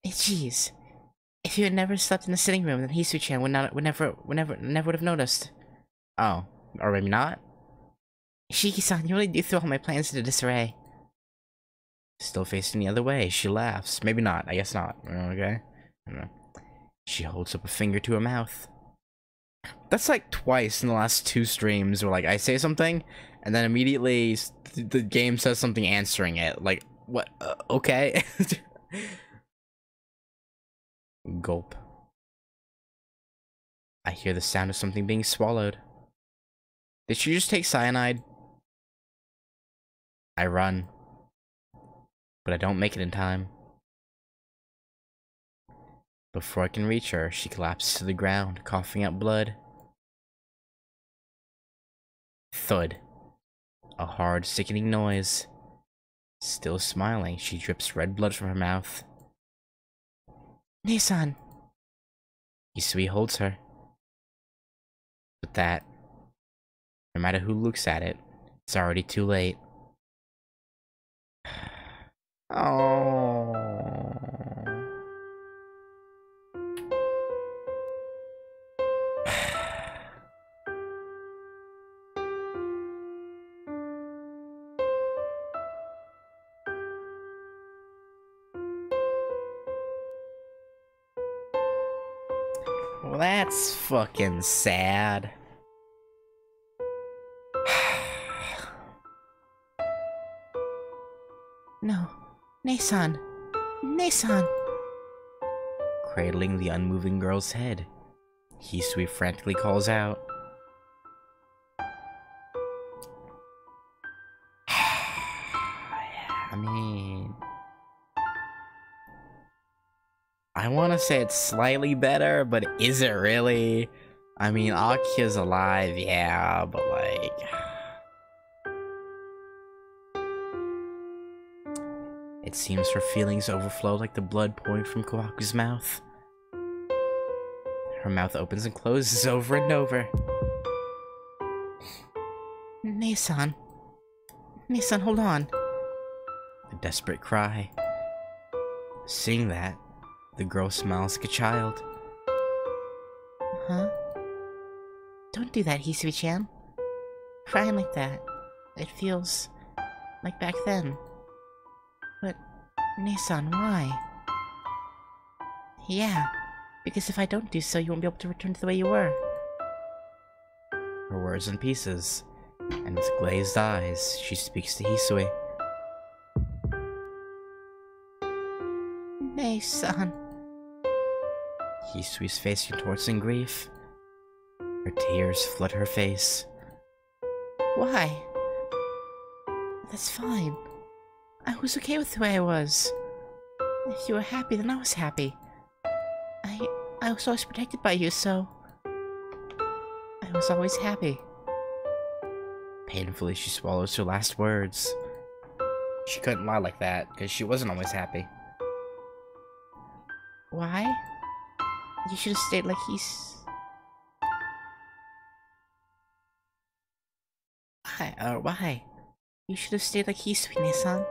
Jeez. If you had never slept in the sitting room, then Hisui-chan would not, would never, would never, never would have noticed. Oh, or maybe not? Shiki-san, you really do throw all my plans into disarray. Still facing the other way, she laughs. Maybe not, I guess not. Okay? I don't know. She holds up a finger to her mouth. That's like twice in the last two streams where like I say something and then immediately th the game says something answering it. Like, what? Uh, okay. Gulp. I hear the sound of something being swallowed. Did she just take cyanide? I run. But I don't make it in time. Before I can reach her, she collapses to the ground, coughing up blood. Thud. A hard, sickening noise. Still smiling, she drips red blood from her mouth. Nei-san! Hisui holds her. But that, no matter who looks at it, it's already too late. Oh. That's fucking sad. No. Nei-san. Nei-san. Cradling the unmoving girl's head, Hisui frantically calls out. I mean... I want to say it's slightly better, but is it really? I mean, Akiha's alive, yeah, but like... It seems her feelings overflow like the blood pouring from Kohaku's mouth. Her mouth opens and closes over and over. Nei-san. Nei-san, hold on. A desperate cry. Seeing that, the girl smiles like a child. Huh? Don't do that, Hisui-chan. Crying like that. It feels... like back then. But... Nei-san, why? Yeah. Because if I don't do so, you won't be able to return to the way you were. Her words in pieces. And with glazed eyes, she speaks to Hisui. Nei-san... Hisui's face contorts in grief. Her tears flood her face. Why? That's fine. I was okay with the way I was. You were happy, then I was happy. I, I was always protected by you, so... I was always happy. Painfully, she swallows her last words. She couldn't lie like that, because she wasn't always happy. Why? You should have stayed like he's... Why? Or why? You should have stayed like Hisui, Nissan.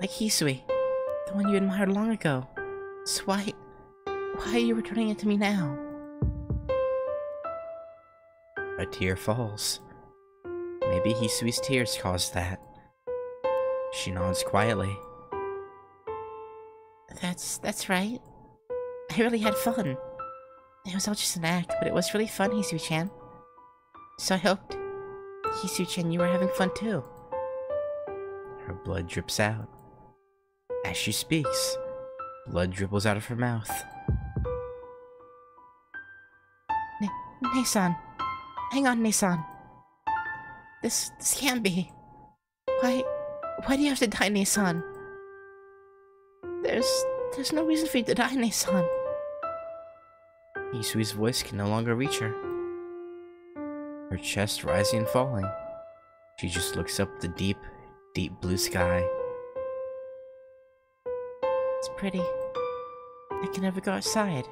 Like Hisui, the one you admired long ago. So why... Why are you returning it to me now? A tear falls. Maybe Hisui's tears caused that. She nods quietly. That's... that's right. I really had fun. It was all just an act, but it was really fun, Hisui-chan. So I hoped, Hisui-chan, you were having fun too. Her blood drips out. As she speaks, blood dribbles out of her mouth. Ne-Nei-san. Hang on, Nei-san. This, this can't be. Why, why do you have to die, Nei-san? There's, there's no reason for you to die, Nei-san. Hisui's voice can no longer reach her. Her chest rising and falling. She just looks up at the deep, deep blue sky. It's pretty. I can never go outside.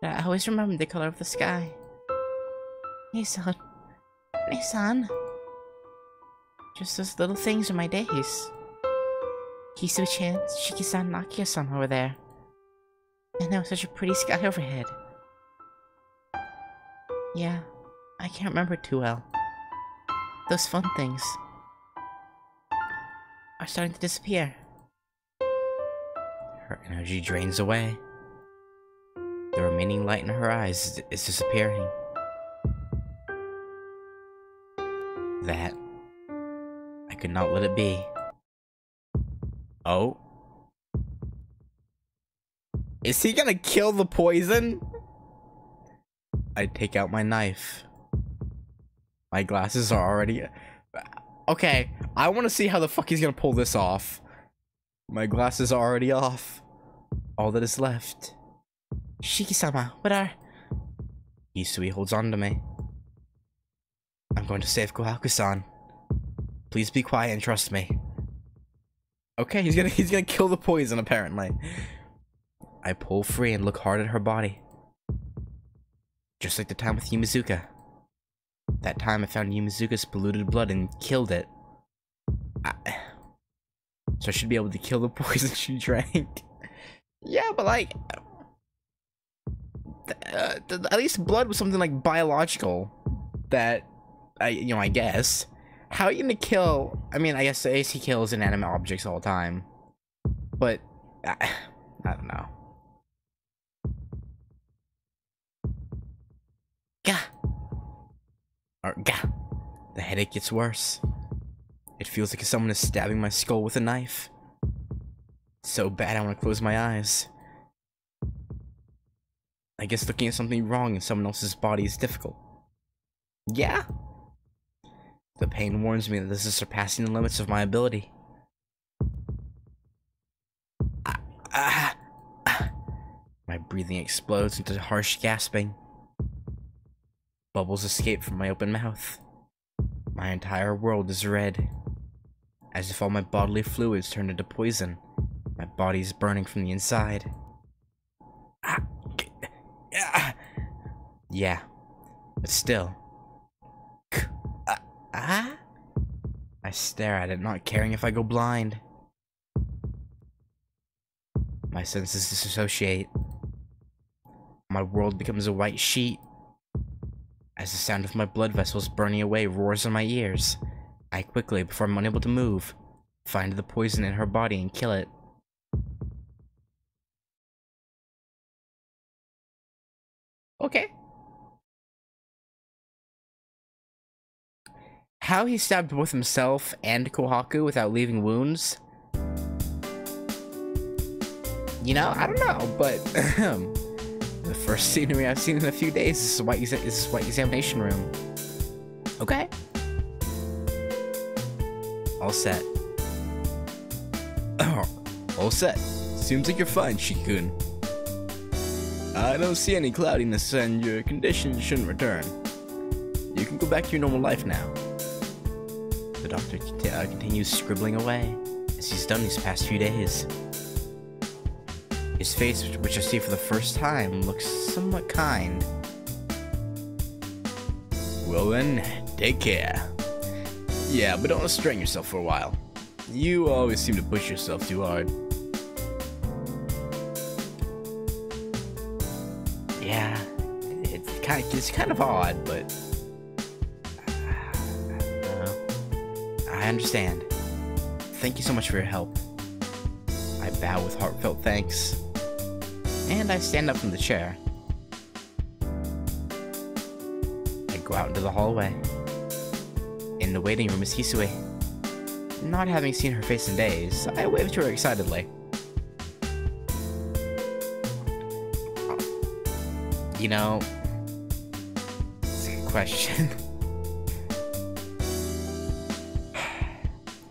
But I always remember the color of the sky. Nei-san. Nei-san. Just those little things in my days. Hisui-chan, Shiki-san, Akiha-san over there. And there was such a pretty sky overhead. Yeah, I can't remember too well. Those fun things are starting to disappear. Her energy drains away. The remaining light in her eyes is disappearing. That, I could not let it be. Oh? Is he gonna kill the poison? I take out my knife. My glasses are already... Okay, I want to see how the fuck he's gonna pull this off. My glasses are already off. All that is left. Shiki-sama, what are... Hisui holds on to me. I'm going to save Kohaku-san. Please be quiet and trust me. Okay, he's gonna, he's gonna kill the poison, apparently. I pull free and look hard at her body. Just like the time with Yumizuka. That time I found Yumizuka's polluted blood and killed it. I... So I should be able to kill the poison she drank. Yeah, but like... Uh, at least blood was something like biological. That, I, you know, I guess. How are you gonna kill... I mean, I guess he kills inanimate objects all the time. But... I, I don't know. Gah! Or gah! The headache gets worse. It feels like someone is stabbing my skull with a knife. It's so bad I want to close my eyes. I guess looking at something wrong in someone else's body is difficult. Yeah? The pain warns me that this is surpassing the limits of my ability. Ah, ah, ah. My breathing explodes into harsh gasping. Bubbles escape from my open mouth. My entire world is red. As if all my bodily fluids turned into poison. My body is burning from the inside. Ah, ah. Yeah, but still. Ah, ah. I stare at it, not caring if I go blind. My senses disassociate. My world becomes a white sheet. As the sound of my blood vessels burning away roars in my ears, I quickly, before I'm unable to move, find the poison in her body and kill it. Okay. How he stabbed both himself and Kohaku without leaving wounds? You know, I don't know, but... The first scenery I've seen in a few days is this white, is this white examination room. Okay. All set. All set. Seems like you're fine, Shiki-kun. I don't see any cloudiness and your condition shouldn't return. You can go back to your normal life now. The doctor continues scribbling away, as he's done these past few days. His face, which I see for the first time, looks somewhat kind. Well then, take care. Yeah, but don't restrain yourself for a while. You always seem to push yourself too hard. Yeah, it's kind of, it's kind of odd, but... I understand. Thank you so much for your help. I bow with heartfelt thanks. And I stand up from the chair. I go out into the hallway. In the waiting room is Hisui. Not having seen her face in days, I wave to her excitedly. You know... It's a good question.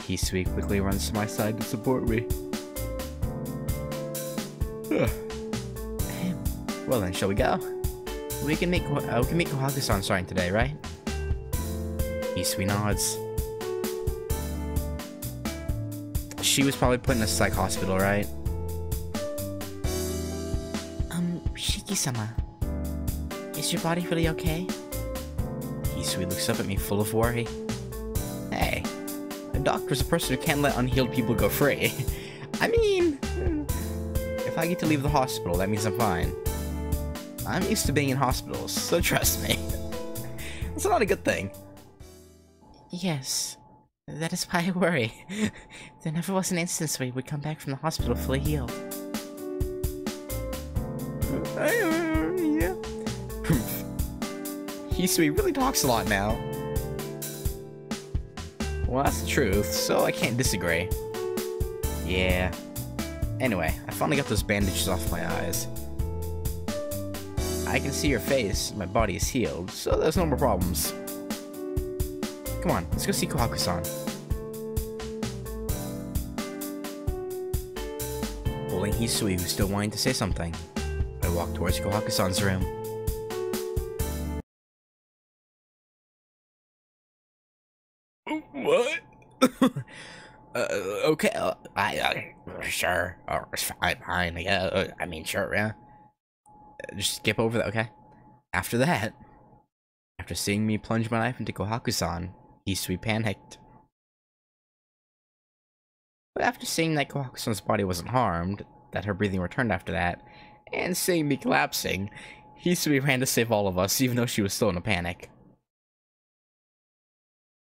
Hisui quickly runs to my side to support me. Well then, shall we go? We can make uh, we can make Kohaku-san starting today, right? Hisui nods. She was probably put in a psych hospital, right? Um, Shiki-sama, is your body really okay? Hisui looks up at me full of worry. Hey. A doctor's a person who can't let unhealed people go free. I mean, if I get to leave the hospital, that means I'm fine. I'm used to being in hospitals, so trust me. It's not a good thing. Yes, that is why I worry. There never was an instance where you would come back from the hospital fully healed. Yeah. Hisui really talks a lot now. Well, that's the truth, so I can't disagree. Yeah. Anyway, I finally got those bandages off my eyes. I can see your face, my body is healed, so there's no more problems. Come on, let's go see Kohaku-san. Pulling Hisui, who's still wanting to say something, I walk towards Kohaku-san's room. What? uh, okay, uh, I, uh, sure, or fine, fine, yeah, uh, I mean, sure, yeah. Uh, just skip over that, okay? After that, after seeing me plunge my knife into Kohaku-san, Hisui panicked. But after seeing that Kohaku-san's body wasn't harmed, that her breathing returned after that, and seeing me collapsing, Hisui ran to save all of us, even though she was still in a panic.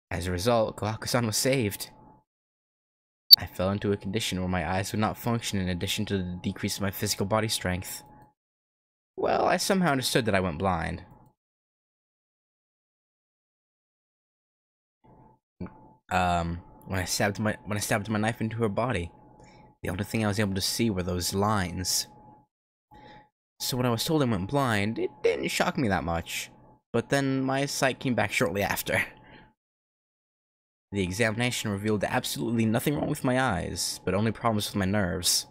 As a result, Kohaku-san was saved. I fell into a condition where my eyes would not function in addition to the decrease of my physical body strength. Well, I somehow understood that I went blind. Um, when I stabbed my when I stabbed my knife into her body, the only thing I was able to see were those lines. So when I was told I went blind, it didn't shock me that much. But then my sight came back shortly after. The examination revealed absolutely nothing wrong with my eyes, but only problems with my nerves.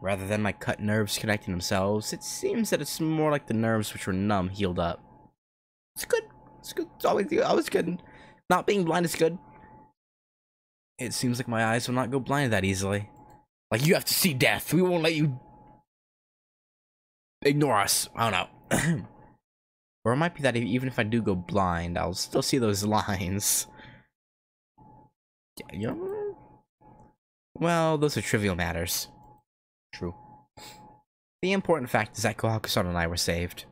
Rather than my cut nerves connecting themselves, it seems that it's more like the nerves which were numb healed up. It's good. It's good. It's always good. Always good. Not being blind is good. It seems like my eyes will not go blind that easily. Like, you have to see death. We won't let you ignore us. I don't know. Or it might be that even if I do go blind, I'll still see those lines. Well, those are trivial matters. True. The important fact is that Kohaku-san and I were saved.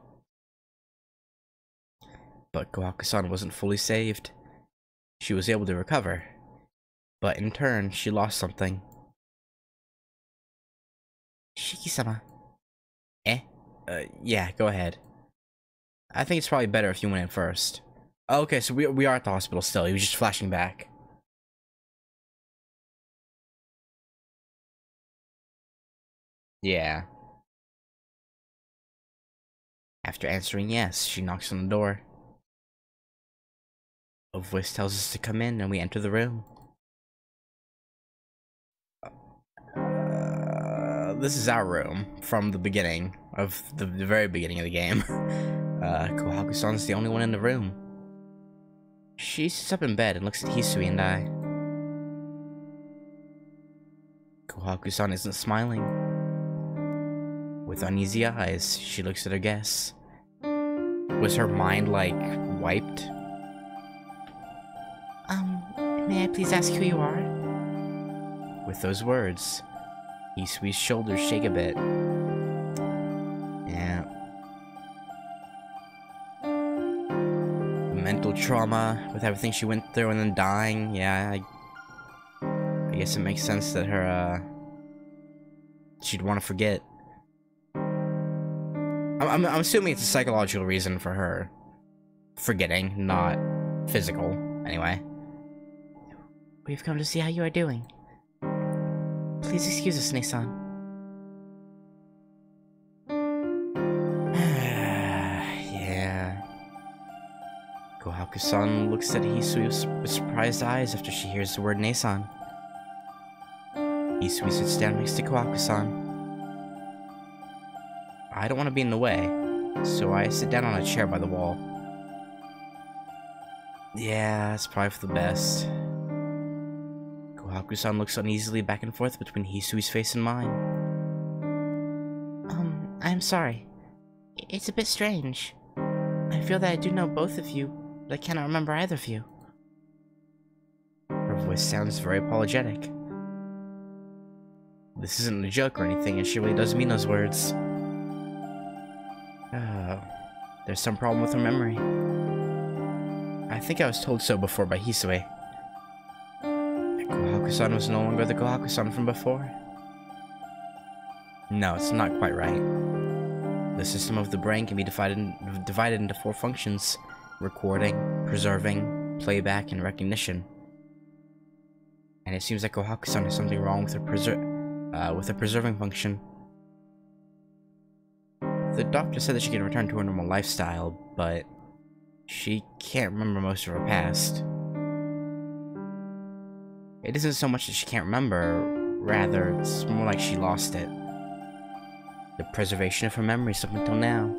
But Kohaku-san wasn't fully saved. She was able to recover. But in turn, she lost something. Shiki-sama. Eh? Uh, yeah, go ahead. I think it's probably better if you went in first. Oh, okay, so we, we are at the hospital still. He was just flashing back. Yeah. After answering yes, she knocks on the door. A voice tells us to come in and we enter the room. this is our room from the beginning of the, the very beginning of the game. Uh, Kohaku-san's the only one in the room. She sits up in bed and looks at Hisui and I. Kohaku-san isn't smiling. With uneasy eyes, she looks at her guests. Was her mind, like, wiped? Um, may I please ask who you are? With those words, Hisui's shoulders shake a bit. Yeah. Mental trauma with everything she went through and then dying. Yeah, I, I guess it makes sense that her, uh, she'd want to forget. I'm, I'm assuming it's a psychological reason for her forgetting, not physical, anyway. We've come to see how you are doing. Please excuse us, Nissan. Yeah. Kohaku-san looks at Hisui with surprised eyes after she hears the word Nissan. Hisui sits down next to Kohaku-san. I don't want to be in the way, so I sit down on a chair by the wall. Yeah, that's probably for the best. Kohaku-san looks uneasily back and forth between Hisui's face and mine. Um, I'm sorry. It's a bit strange. I feel that I do know both of you, but I cannot remember either of you. Her voice sounds very apologetic. This isn't a joke or anything, and she really does mean those words. There's some problem with her memory. I think I was told so before by Hisui. Kohaku-san was no longer the Kohaku-san from before. No, it's not quite right. The system of the brain can be divided, divided into four functions: recording, preserving, playback, and recognition. And it seems that Kohaku-san has something wrong with her preser uh, with her preserving function. The doctor said that she can return to her normal lifestyle, but she can't remember most of her past. It isn't so much that she can't remember, rather, it's more like she lost it. The preservation of her memories up until now.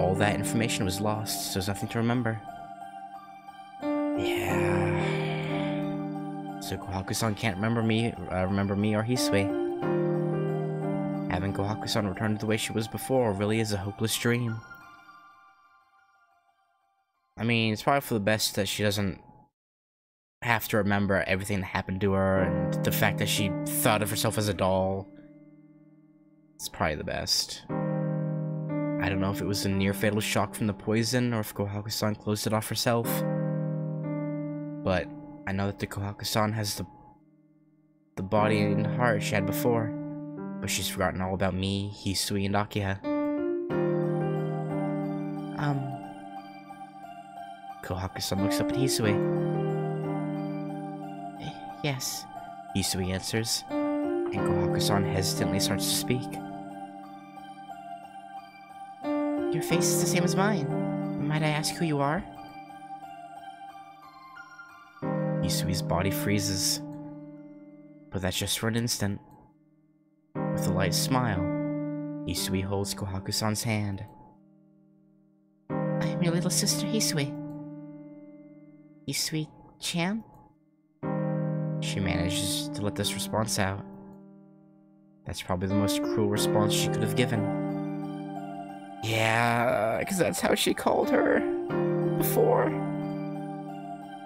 All that information was lost, so there's nothing to remember. Yeah. So Kohaku-san can't remember me, uh, remember me or Hisui. Having Kohaku-san return to the way she was before really is a hopeless dream. I mean, it's probably for the best that she doesn't have to remember everything that happened to her and the fact that she thought of herself as a doll. It's probably the best. I don't know if it was a near-fatal shock from the poison or if Kohaku-san closed it off herself. But I know that the Kohaku-san has the, the body and heart she had before. But she's forgotten all about me, Hisui, and Akiha. Um... Kohaku-san looks up at Hisui. Yes, Hisui answers, and Kohaku-san hesitantly starts to speak. Your face is the same as mine. Might I ask who you are? Hisui's body freezes, but that's just for an instant. With a light smile, Hisui holds Kohaku-san's hand. I am your little sister, Hisui. Hisui-chan? She manages to let this response out. That's probably the most cruel response she could have given. Yeah, because that's how she called her before.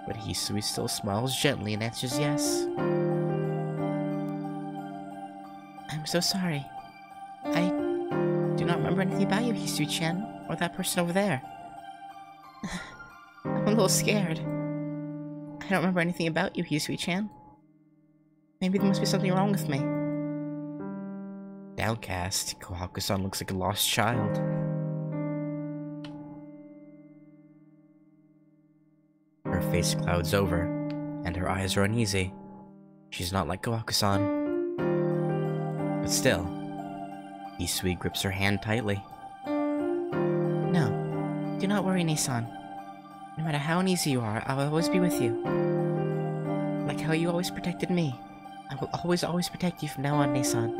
But Hisui still smiles gently and answers yes. I'm so sorry. I do not remember anything about you, Hisui-chan, or that person over there. I'm a little scared. I don't remember anything about you, Hisui-chan. Maybe there must be something wrong with me. Downcast, Kohaku-san looks like a lost child. Her face clouds over, and her eyes are uneasy. She's not like Kohaku-san. Still, Hisui grips her hand tightly. No, do not worry, Nissan. No matter how uneasy you are, I will always be with you. Like how you always protected me, I will always, always protect you from now on, Nissan.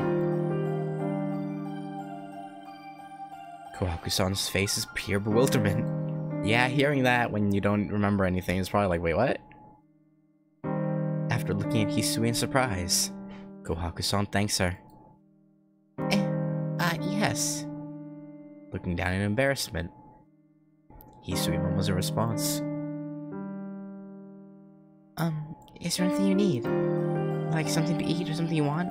Kohaku-san's face is pure bewilderment. Yeah, hearing that when you don't remember anything is probably like, wait, what? After looking at Hisui in surprise, Kohaku-san thanks her. Eh, uh, yes. Looking down in embarrassment, Hisui mumbles a response. Um, is there anything you need? Like something to eat or something you want?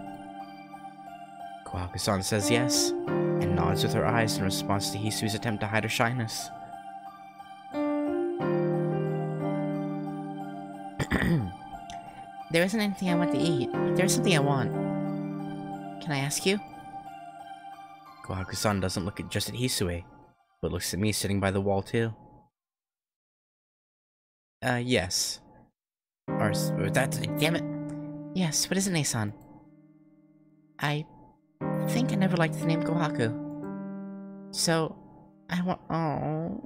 Kohaku-san says yes, and nods with her eyes in response to Hisui's attempt to hide her shyness. There isn't anything I want to eat, but there is something I want. Can I ask you? Kohaku-san doesn't look at just at Hisui, but looks at me sitting by the wall too. Uh, yes. Or, or that, damn it. Yes, what is it, Nei-san? I... I think I never liked the name Kohaku. So, I want. Oh.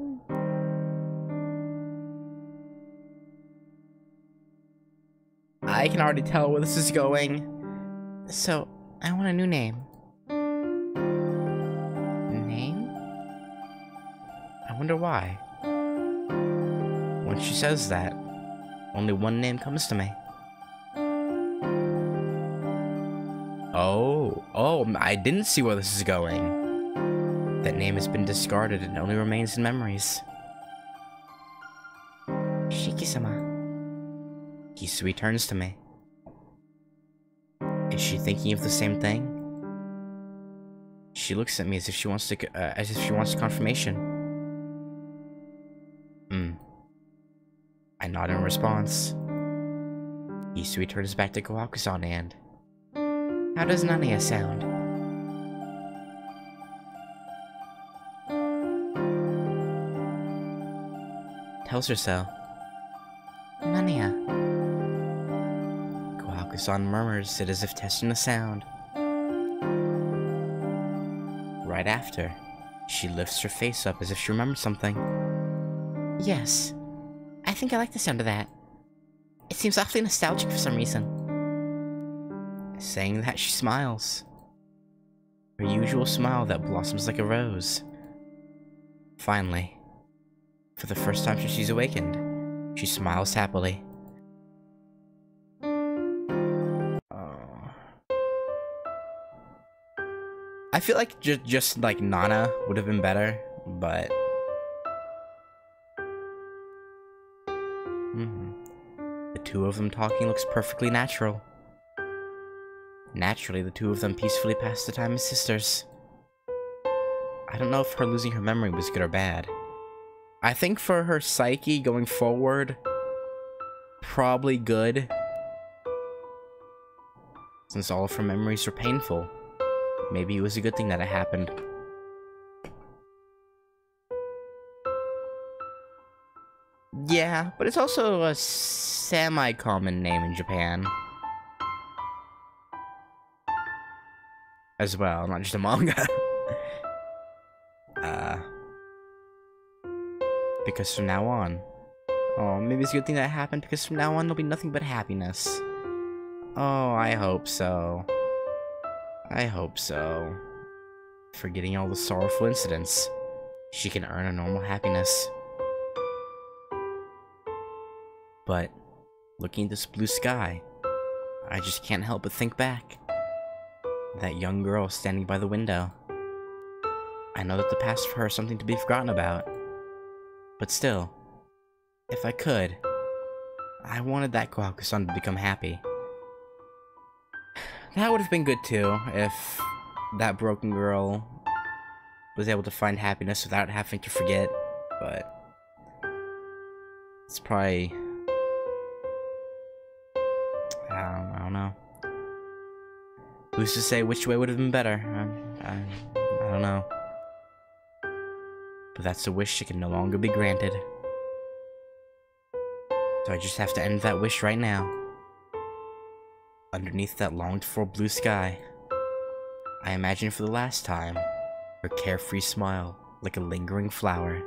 I can already tell where this is going. So, I want a new name. Name? I wonder why. When she says that, only one name comes to me. Oh, oh, I didn't see where this is going. That name has been discarded and only remains in memories. Shiki-sama. Hisui turns to me. Is she thinking of the same thing? She looks at me as if she wants to, uh, as if she wants confirmation. Hmm. I nod in response. Hisui turns back to Kohaku-san and... How does Nanaya sound? Tells her so. Nanaya. Kohaku-san murmurs it as if testing the sound. Right after, she lifts her face up as if she remembers something. Yes. I think I like the sound of that. It seems awfully nostalgic for some reason. Saying that, she smiles. Her usual smile that blossoms like a rose. Finally, for the first time since she's awakened, she smiles happily. Oh. I feel like just, just like Nana would have been better, but... Mm-hmm. The two of them talking looks perfectly natural. Naturally, the two of them peacefully passed the time as sisters. I don't know if her losing her memory was good or bad. I think for her psyche going forward, probably good. Since all of her memories were painful, maybe it was a good thing that it happened. Yeah, but it's also a semi-common name in Japan. As well, not just a manga. uh, because from now on... Oh, maybe it's a good thing that happened, because from now on there'll be nothing but happiness. Oh, I hope so. I hope so. Forgetting all the sorrowful incidents, she can earn a normal happiness. But, looking at this blue sky, I just can't help but think back. That young girl standing by the window. I know that the past for her is something to be forgotten about. But still, if I could, I wanted that Kohaku-san to become happy. That would have been good too, if that broken girl was able to find happiness without having to forget, but it's probably... Who's to say which way would have been better? I, I, I don't know. But that's a wish that can no longer be granted. So I just have to end that wish right now. Underneath that longed-for blue sky, I imagine for the last time her carefree smile like a lingering flower.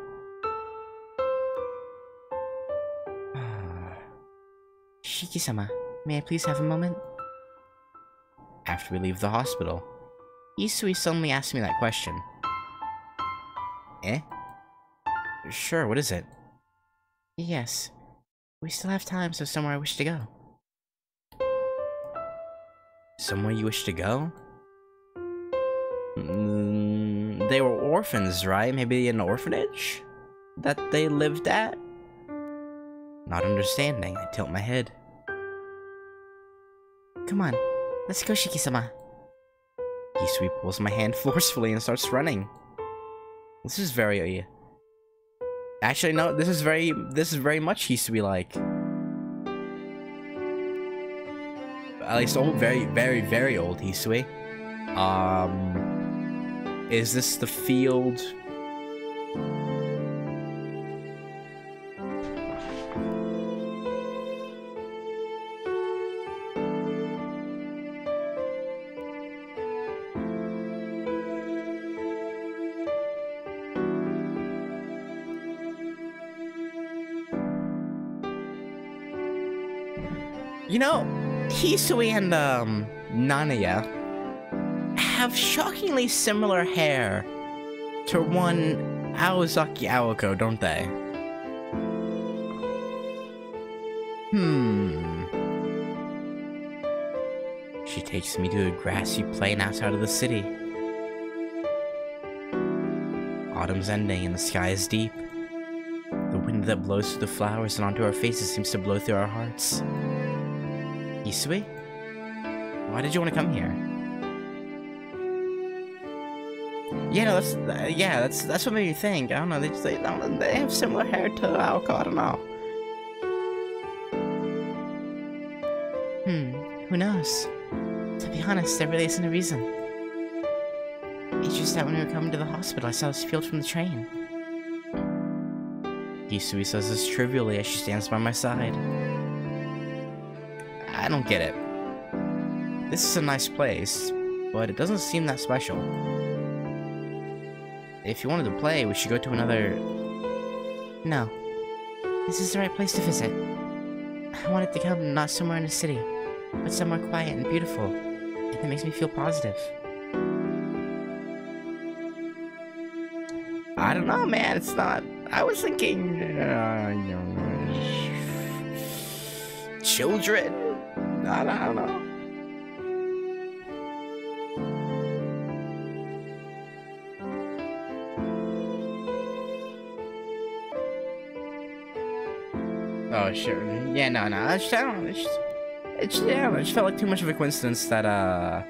Shiki-sama, may I please have a moment? After we leave the hospital, Hisui suddenly asked me that question. Eh? Sure, what is it? Yes. We still have time, so somewhere I wish to go. Somewhere you wish to go? Mm, they were orphans, right? Maybe an orphanage that they lived at? Not understanding, I tilt my head. Come on, let's go, Shiki-sama. Hisui pulls my hand forcefully and starts running. This is very... Actually, no, this is very... This is very much Hisui-like. At least old, very, very, very old Hisui. Um... Is this the field... You know, Hisui and, um, Nanaya have shockingly similar hair to one Aozaki Aoko, don't they? Hmm. She takes me to a grassy plain outside of the city. Autumn's ending and the sky is deep. The wind that blows through the flowers and onto our faces seems to blow through our hearts. Hisui? Why did you want to come here? Yeah, no, that's uh, yeah, that's that's what made me think. I don't know. They just, they, don't, they have similar hair to Aoko. I don't know. Hmm. Who knows? To be honest, there really isn't a reason. It's just that when we were coming to the hospital, I saw this field from the train. Hisui says this trivially as she stands by my side. I don't get it. This is a nice place, but it doesn't seem that special. If you wanted to play, we should go to another... No. This is the right place to visit. I wanted to come not somewhere in the city, but somewhere quiet and beautiful, and that makes me feel positive. I don't know, man, it's not... I was thinking... Uh, children? I don't, I don't know. Oh, sure. Yeah, no, no. I just, I don't, it's, it's, yeah, it just felt like too much of a coincidence that, uh,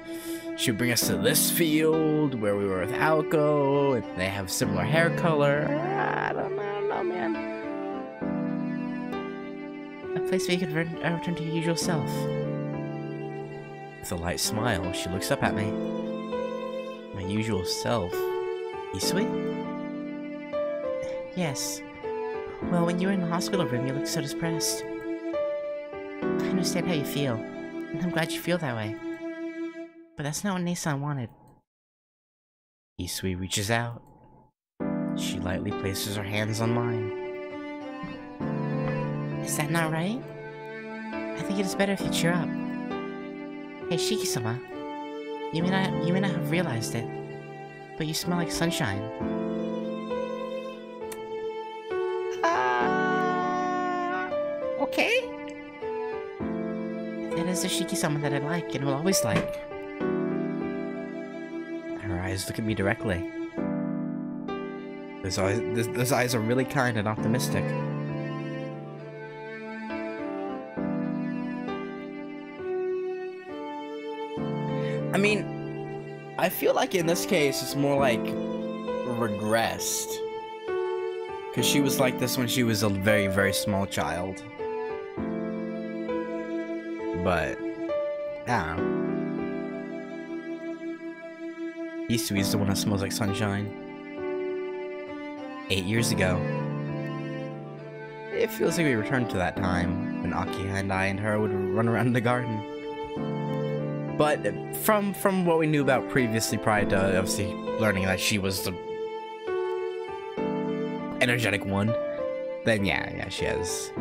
she would bring us to this field where we were with Aoko, and they have similar hair color. I don't, I don't know, man. A place where you could return, uh, return to your usual self. With a light smile, she looks up at me. My usual self. Hisui? Yes. Well, when you were in the hospital room, you looked so depressed. I understand how you feel, and I'm glad you feel that way. But that's not what Nei-san wanted. Hisui reaches out. She lightly places her hands on mine. Is that not right? I think it is better if you cheer up. Hey, Shiki-sama, you may not you may not have realized it, but you smell like sunshine. Uh, okay. That is the Shiki-sama that I like and will always like. Her eyes look at me directly. Those eyes, those, those eyes are really kind and optimistic. I mean, I feel like in this case, it's more like regressed. Because she was like this when she was a very, very small child. But, I don't know. Hisui is the one that smells like sunshine. Eight years ago. It feels like we returned to that time when Akiha and I and her would run around the garden. But from from what we knew about previously, prior to obviously learning that she was the energetic one, then yeah, yeah, she has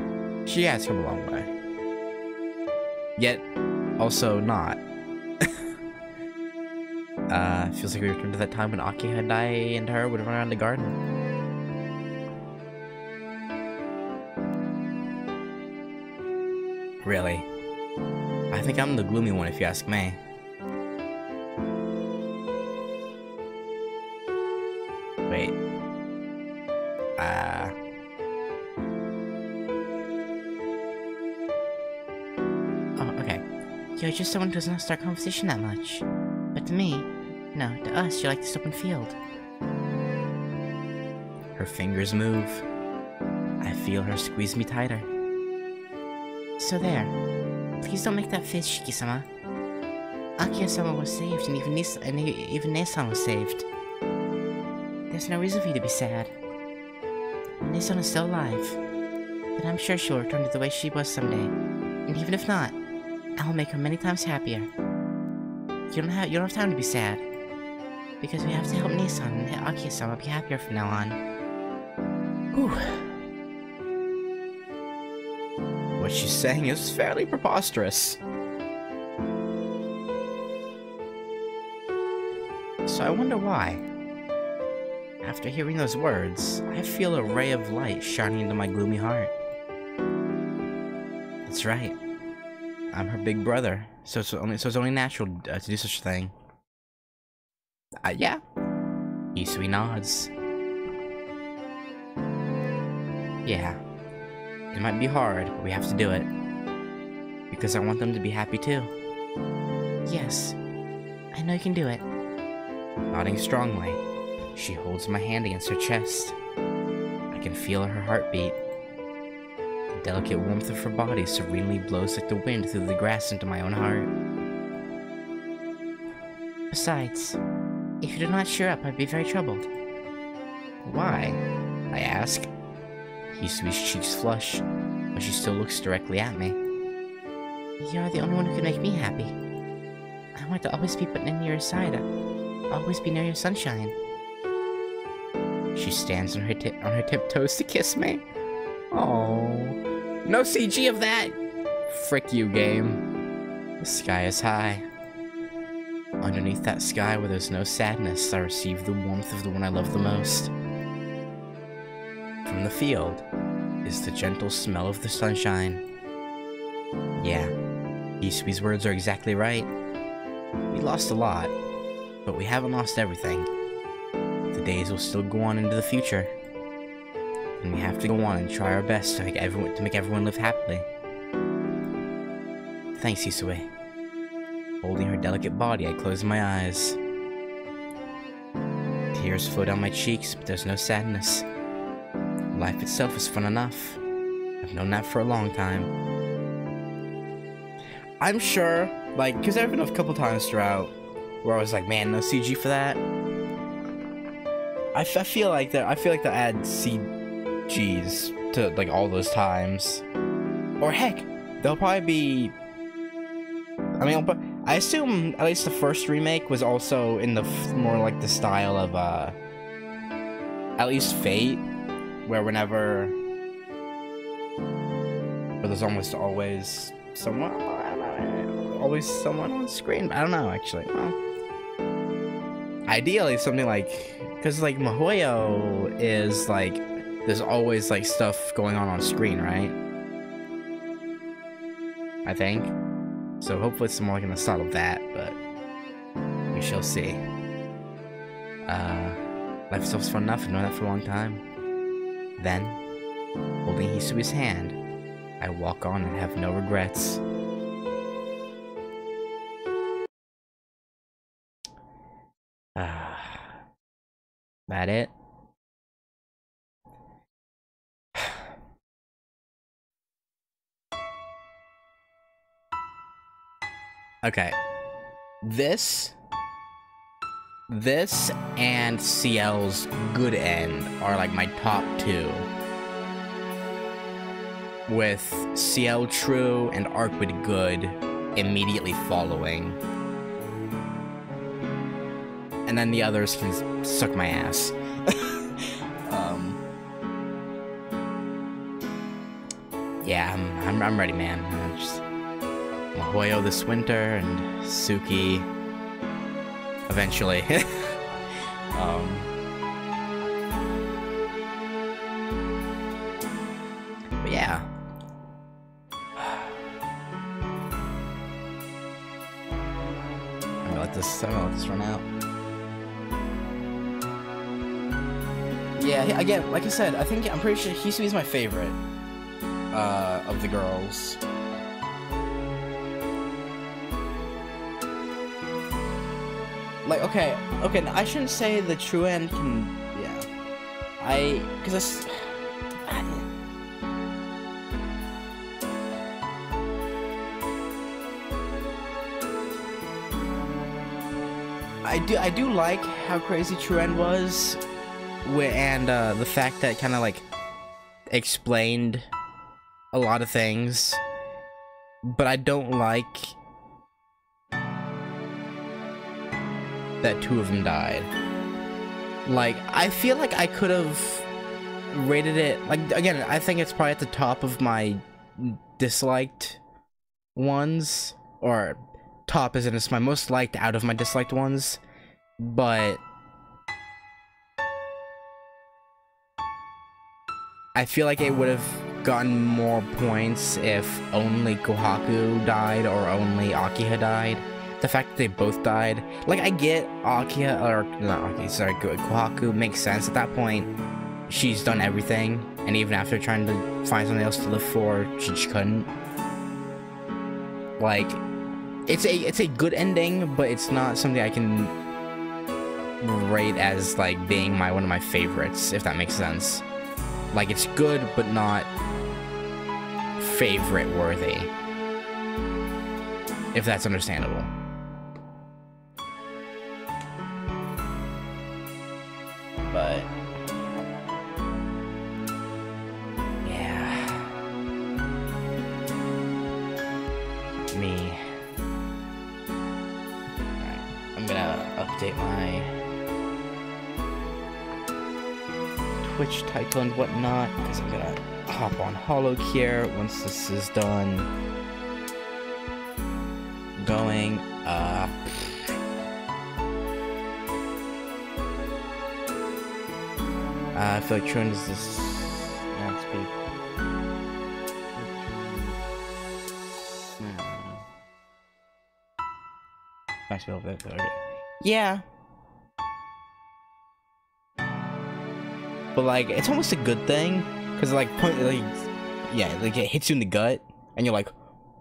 she has come a long way. Yet also not. Uh, feels like we returned to that time when Akiha and I and her would run around the garden. Really? I think I'm the gloomy one if you ask me. Wait. Uh... Oh, okay. You're just someone who doesn't start conversation that much. But to me, no, to us, you're like this open field. Her fingers move. I feel her squeeze me tighter. So there. Please don't make that face, Shiki-sama. Akiha-sama was saved, and even Nis and even Ne-san was saved. There's no reason for you to be sad. Ne-san is still alive, but I'm sure she'll return to the way she was someday. And even if not, I'll make her many times happier. You don't have you don't have time to be sad, because we have to help Ne-san and Akiha-sama be happier from now on. Whew. What she's saying is fairly preposterous. So I wonder why. After hearing those words, I feel a ray of light shining into my gloomy heart. That's right. I'm her big brother, so it's only, so it's only natural uh, to do such a thing. Uh, yeah. Hisui nods. Yeah. It might be hard, but we have to do it. Because I want them to be happy too. Yes, I know you can do it. Nodding strongly, she holds my hand against her chest. I can feel her heartbeat. The delicate warmth of her body serenely blows like the wind through the grass into my own heart. Besides, if you did not cheer up, I'd be very troubled. Why? I ask. Hisui's cheeks flush, but she still looks directly at me. You're the only one who can make me happy. I want to always be putting in your side, always be near your sunshine. She stands on her tip on her tiptoes to kiss me. Oh, no C G of that. Frick you, game. The sky is high. Underneath that sky, where there's no sadness, I receive the warmth of the one I love the most. From the field is the gentle smell of the sunshine. Yeah, Hisui's words are exactly right. We lost a lot, but we haven't lost everything. The days will still go on into the future, and we have to go on and try our best to make everyone to make everyone live happily. Thanks, Hisui. Holding her delicate body, I close my eyes. Tears flow down my cheeks, but there's no sadness. Life itself is fun enough. I've known that for a long time. I'm sure, like, because there have been a couple times throughout where I was like, man, no C G for that. I, f I feel like that. I feel like they'll add C Gs to like all those times, or heck, they'll probably be. I mean, I assume at least the first remake was also in the f more like the style of uh, at least Fate. Where whenever, where there's almost always someone, I don't know, always someone on screen. I don't know, actually. Well, ideally, something like, because like Mahoyo is like, there's always like stuff going on on screen, right? I think. So hopefully, it's more like in the style of that, but we shall see. Uh, life itself's fun enough. I've known that for a long time. Then, holding Hisui's hand, I walk on and have no regrets. Ah, that it? Okay. This, this and Ciel's good end are like my top two, with Ciel true and Arcueid good immediately following, and then the others can suck my ass. um, yeah, I'm, I'm I'm ready, man. I'm just Mahoyo this winter and Suki. eventually. um, but yeah. I'm gonna let this, I'm gonna let this run out. Yeah, again, like I said, I think, I'm pretty sure Hisui is my favorite uh, of the girls. Like, okay, okay, now I shouldn't say the true end can, yeah. I, because I, I I do, I do like how crazy true end was, and uh, the fact that kind of, like, explained a lot of things, but I don't like that two of them died. Like, I feel like I could have rated it, like, again, I think it's probably at the top of my disliked ones, or top as in it's my most liked out of my disliked ones, but I feel like it would have gotten more points if only Kohaku died or only Akiha died. The fact that they both died, like, I get Akiha, or not Akiha, sorry, Kohaku makes sense at that point. She's done everything, and even after trying to find something else to live for, she just couldn't. Like, it's a it's a good ending, but it's not something I can rate as, like, being my one of my favorites, if that makes sense. Like, it's good, but not favorite worthy, if that's understandable. But yeah, me. Alright, I'm gonna update my Twitch title and whatnot, because I'm gonna hop on Hollow here once this is done going. Uh, Uh, I feel like Truant is this. Yeah, it's big. Nice to be able to. Yeah. But, like, it's almost a good thing, because, like, point, like, yeah, like, it hits you in the gut, and you're like,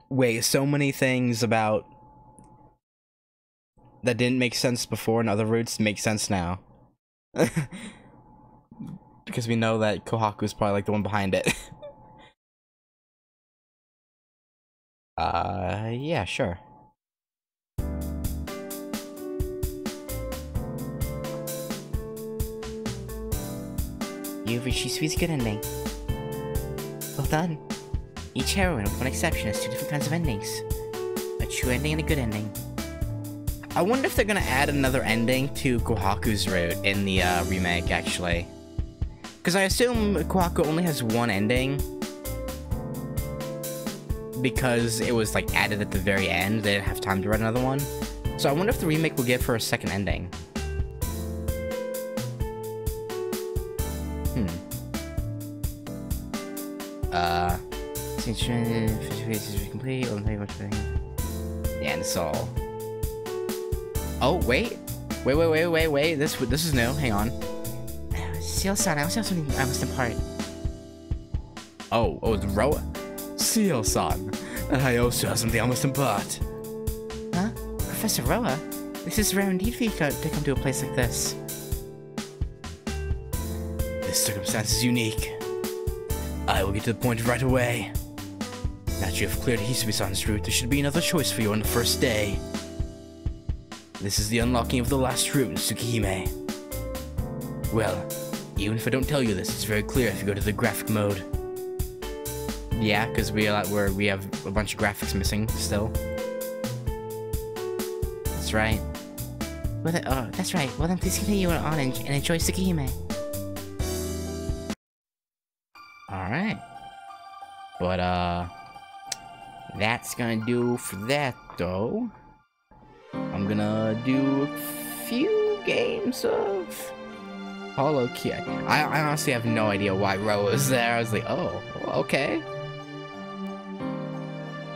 wait, so many things about that didn't make sense before and other routes make sense now. Because we know that Kohaku is probably, like, the one behind it. uh, yeah, sure. You've reached Hisui's good ending. Well done. Each heroine, with one exception, has two different kinds of endings. A true ending and a good ending. I wonder if they're gonna add another ending to Kohaku's route in the uh, remake, actually. Because I assume Kohaku only has one ending, because it was, like, added at the very end. They didn't have time to write another one. So I wonder if the remake will give her a second ending. Hmm. Uh... Yeah, and it's all... Oh, wait. Wait, wait, wait, wait, wait. This, this is new. Hang on. Ciel-san, I also have something I must impart. Oh, oh, the Roa? Ciel-san, and I also have something I must impart. Huh? Professor Roa? This is rare indeed for you to come to a place like this. This circumstance is unique. I will get to the point right away. Now that you have cleared Hisui-san's route, there should be another choice for you on the first day. This is the unlocking of the last route in Tsukihime. Well, even if I don't tell you this, it's very clear if you go to the graphic mode. Yeah, because we uh, where we have a bunch of graphics missing still. That's right. Well, that, oh, that's right. Well then, please continue on and, and enjoy Tsukihime. All right. But uh, that's gonna do for that though. I'm gonna do few games of Hollow Knight. I, I honestly have no idea why Roa was there. I was like, oh, okay.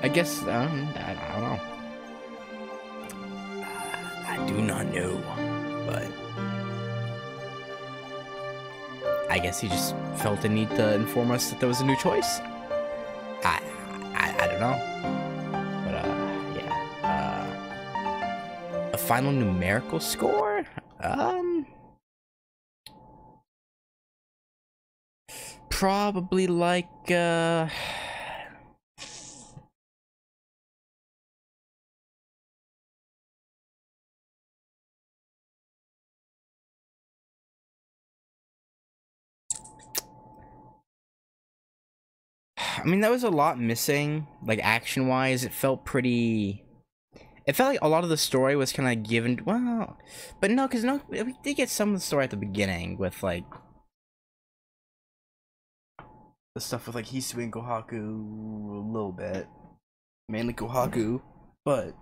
I guess, um, I, I don't know. I do not know, but I guess he just felt the need to inform us that there was a new choice. I, I, I don't know, but, uh, yeah, uh, a final numerical score? Um, probably like, uh, I mean, there was a lot missing, like, action-wise. It felt pretty... It felt like a lot of the story was kind of given... Well, but no, because no, we did get some of the story at the beginning with, like... The stuff with, like, Hisui and Kohaku a little bit. Mainly Kohaku, but...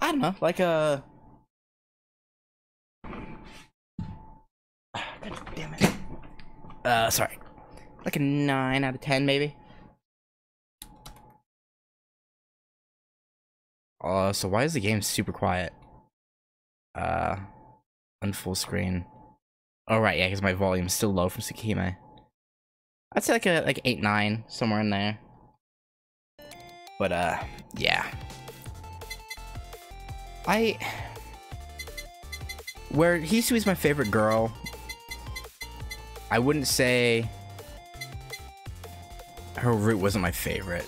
I don't know, like, uh... God damn it. Uh, sorry. Like a nine out of ten, maybe? Uh, so why is the game super quiet? Uh, on full screen. Oh, right, yeah, because my volume's still low from Tsukihime. I'd say like a like eight, nine, somewhere in there. But, uh, yeah. I... Where Hisui's my favorite girl, I wouldn't say... her route wasn't my favorite.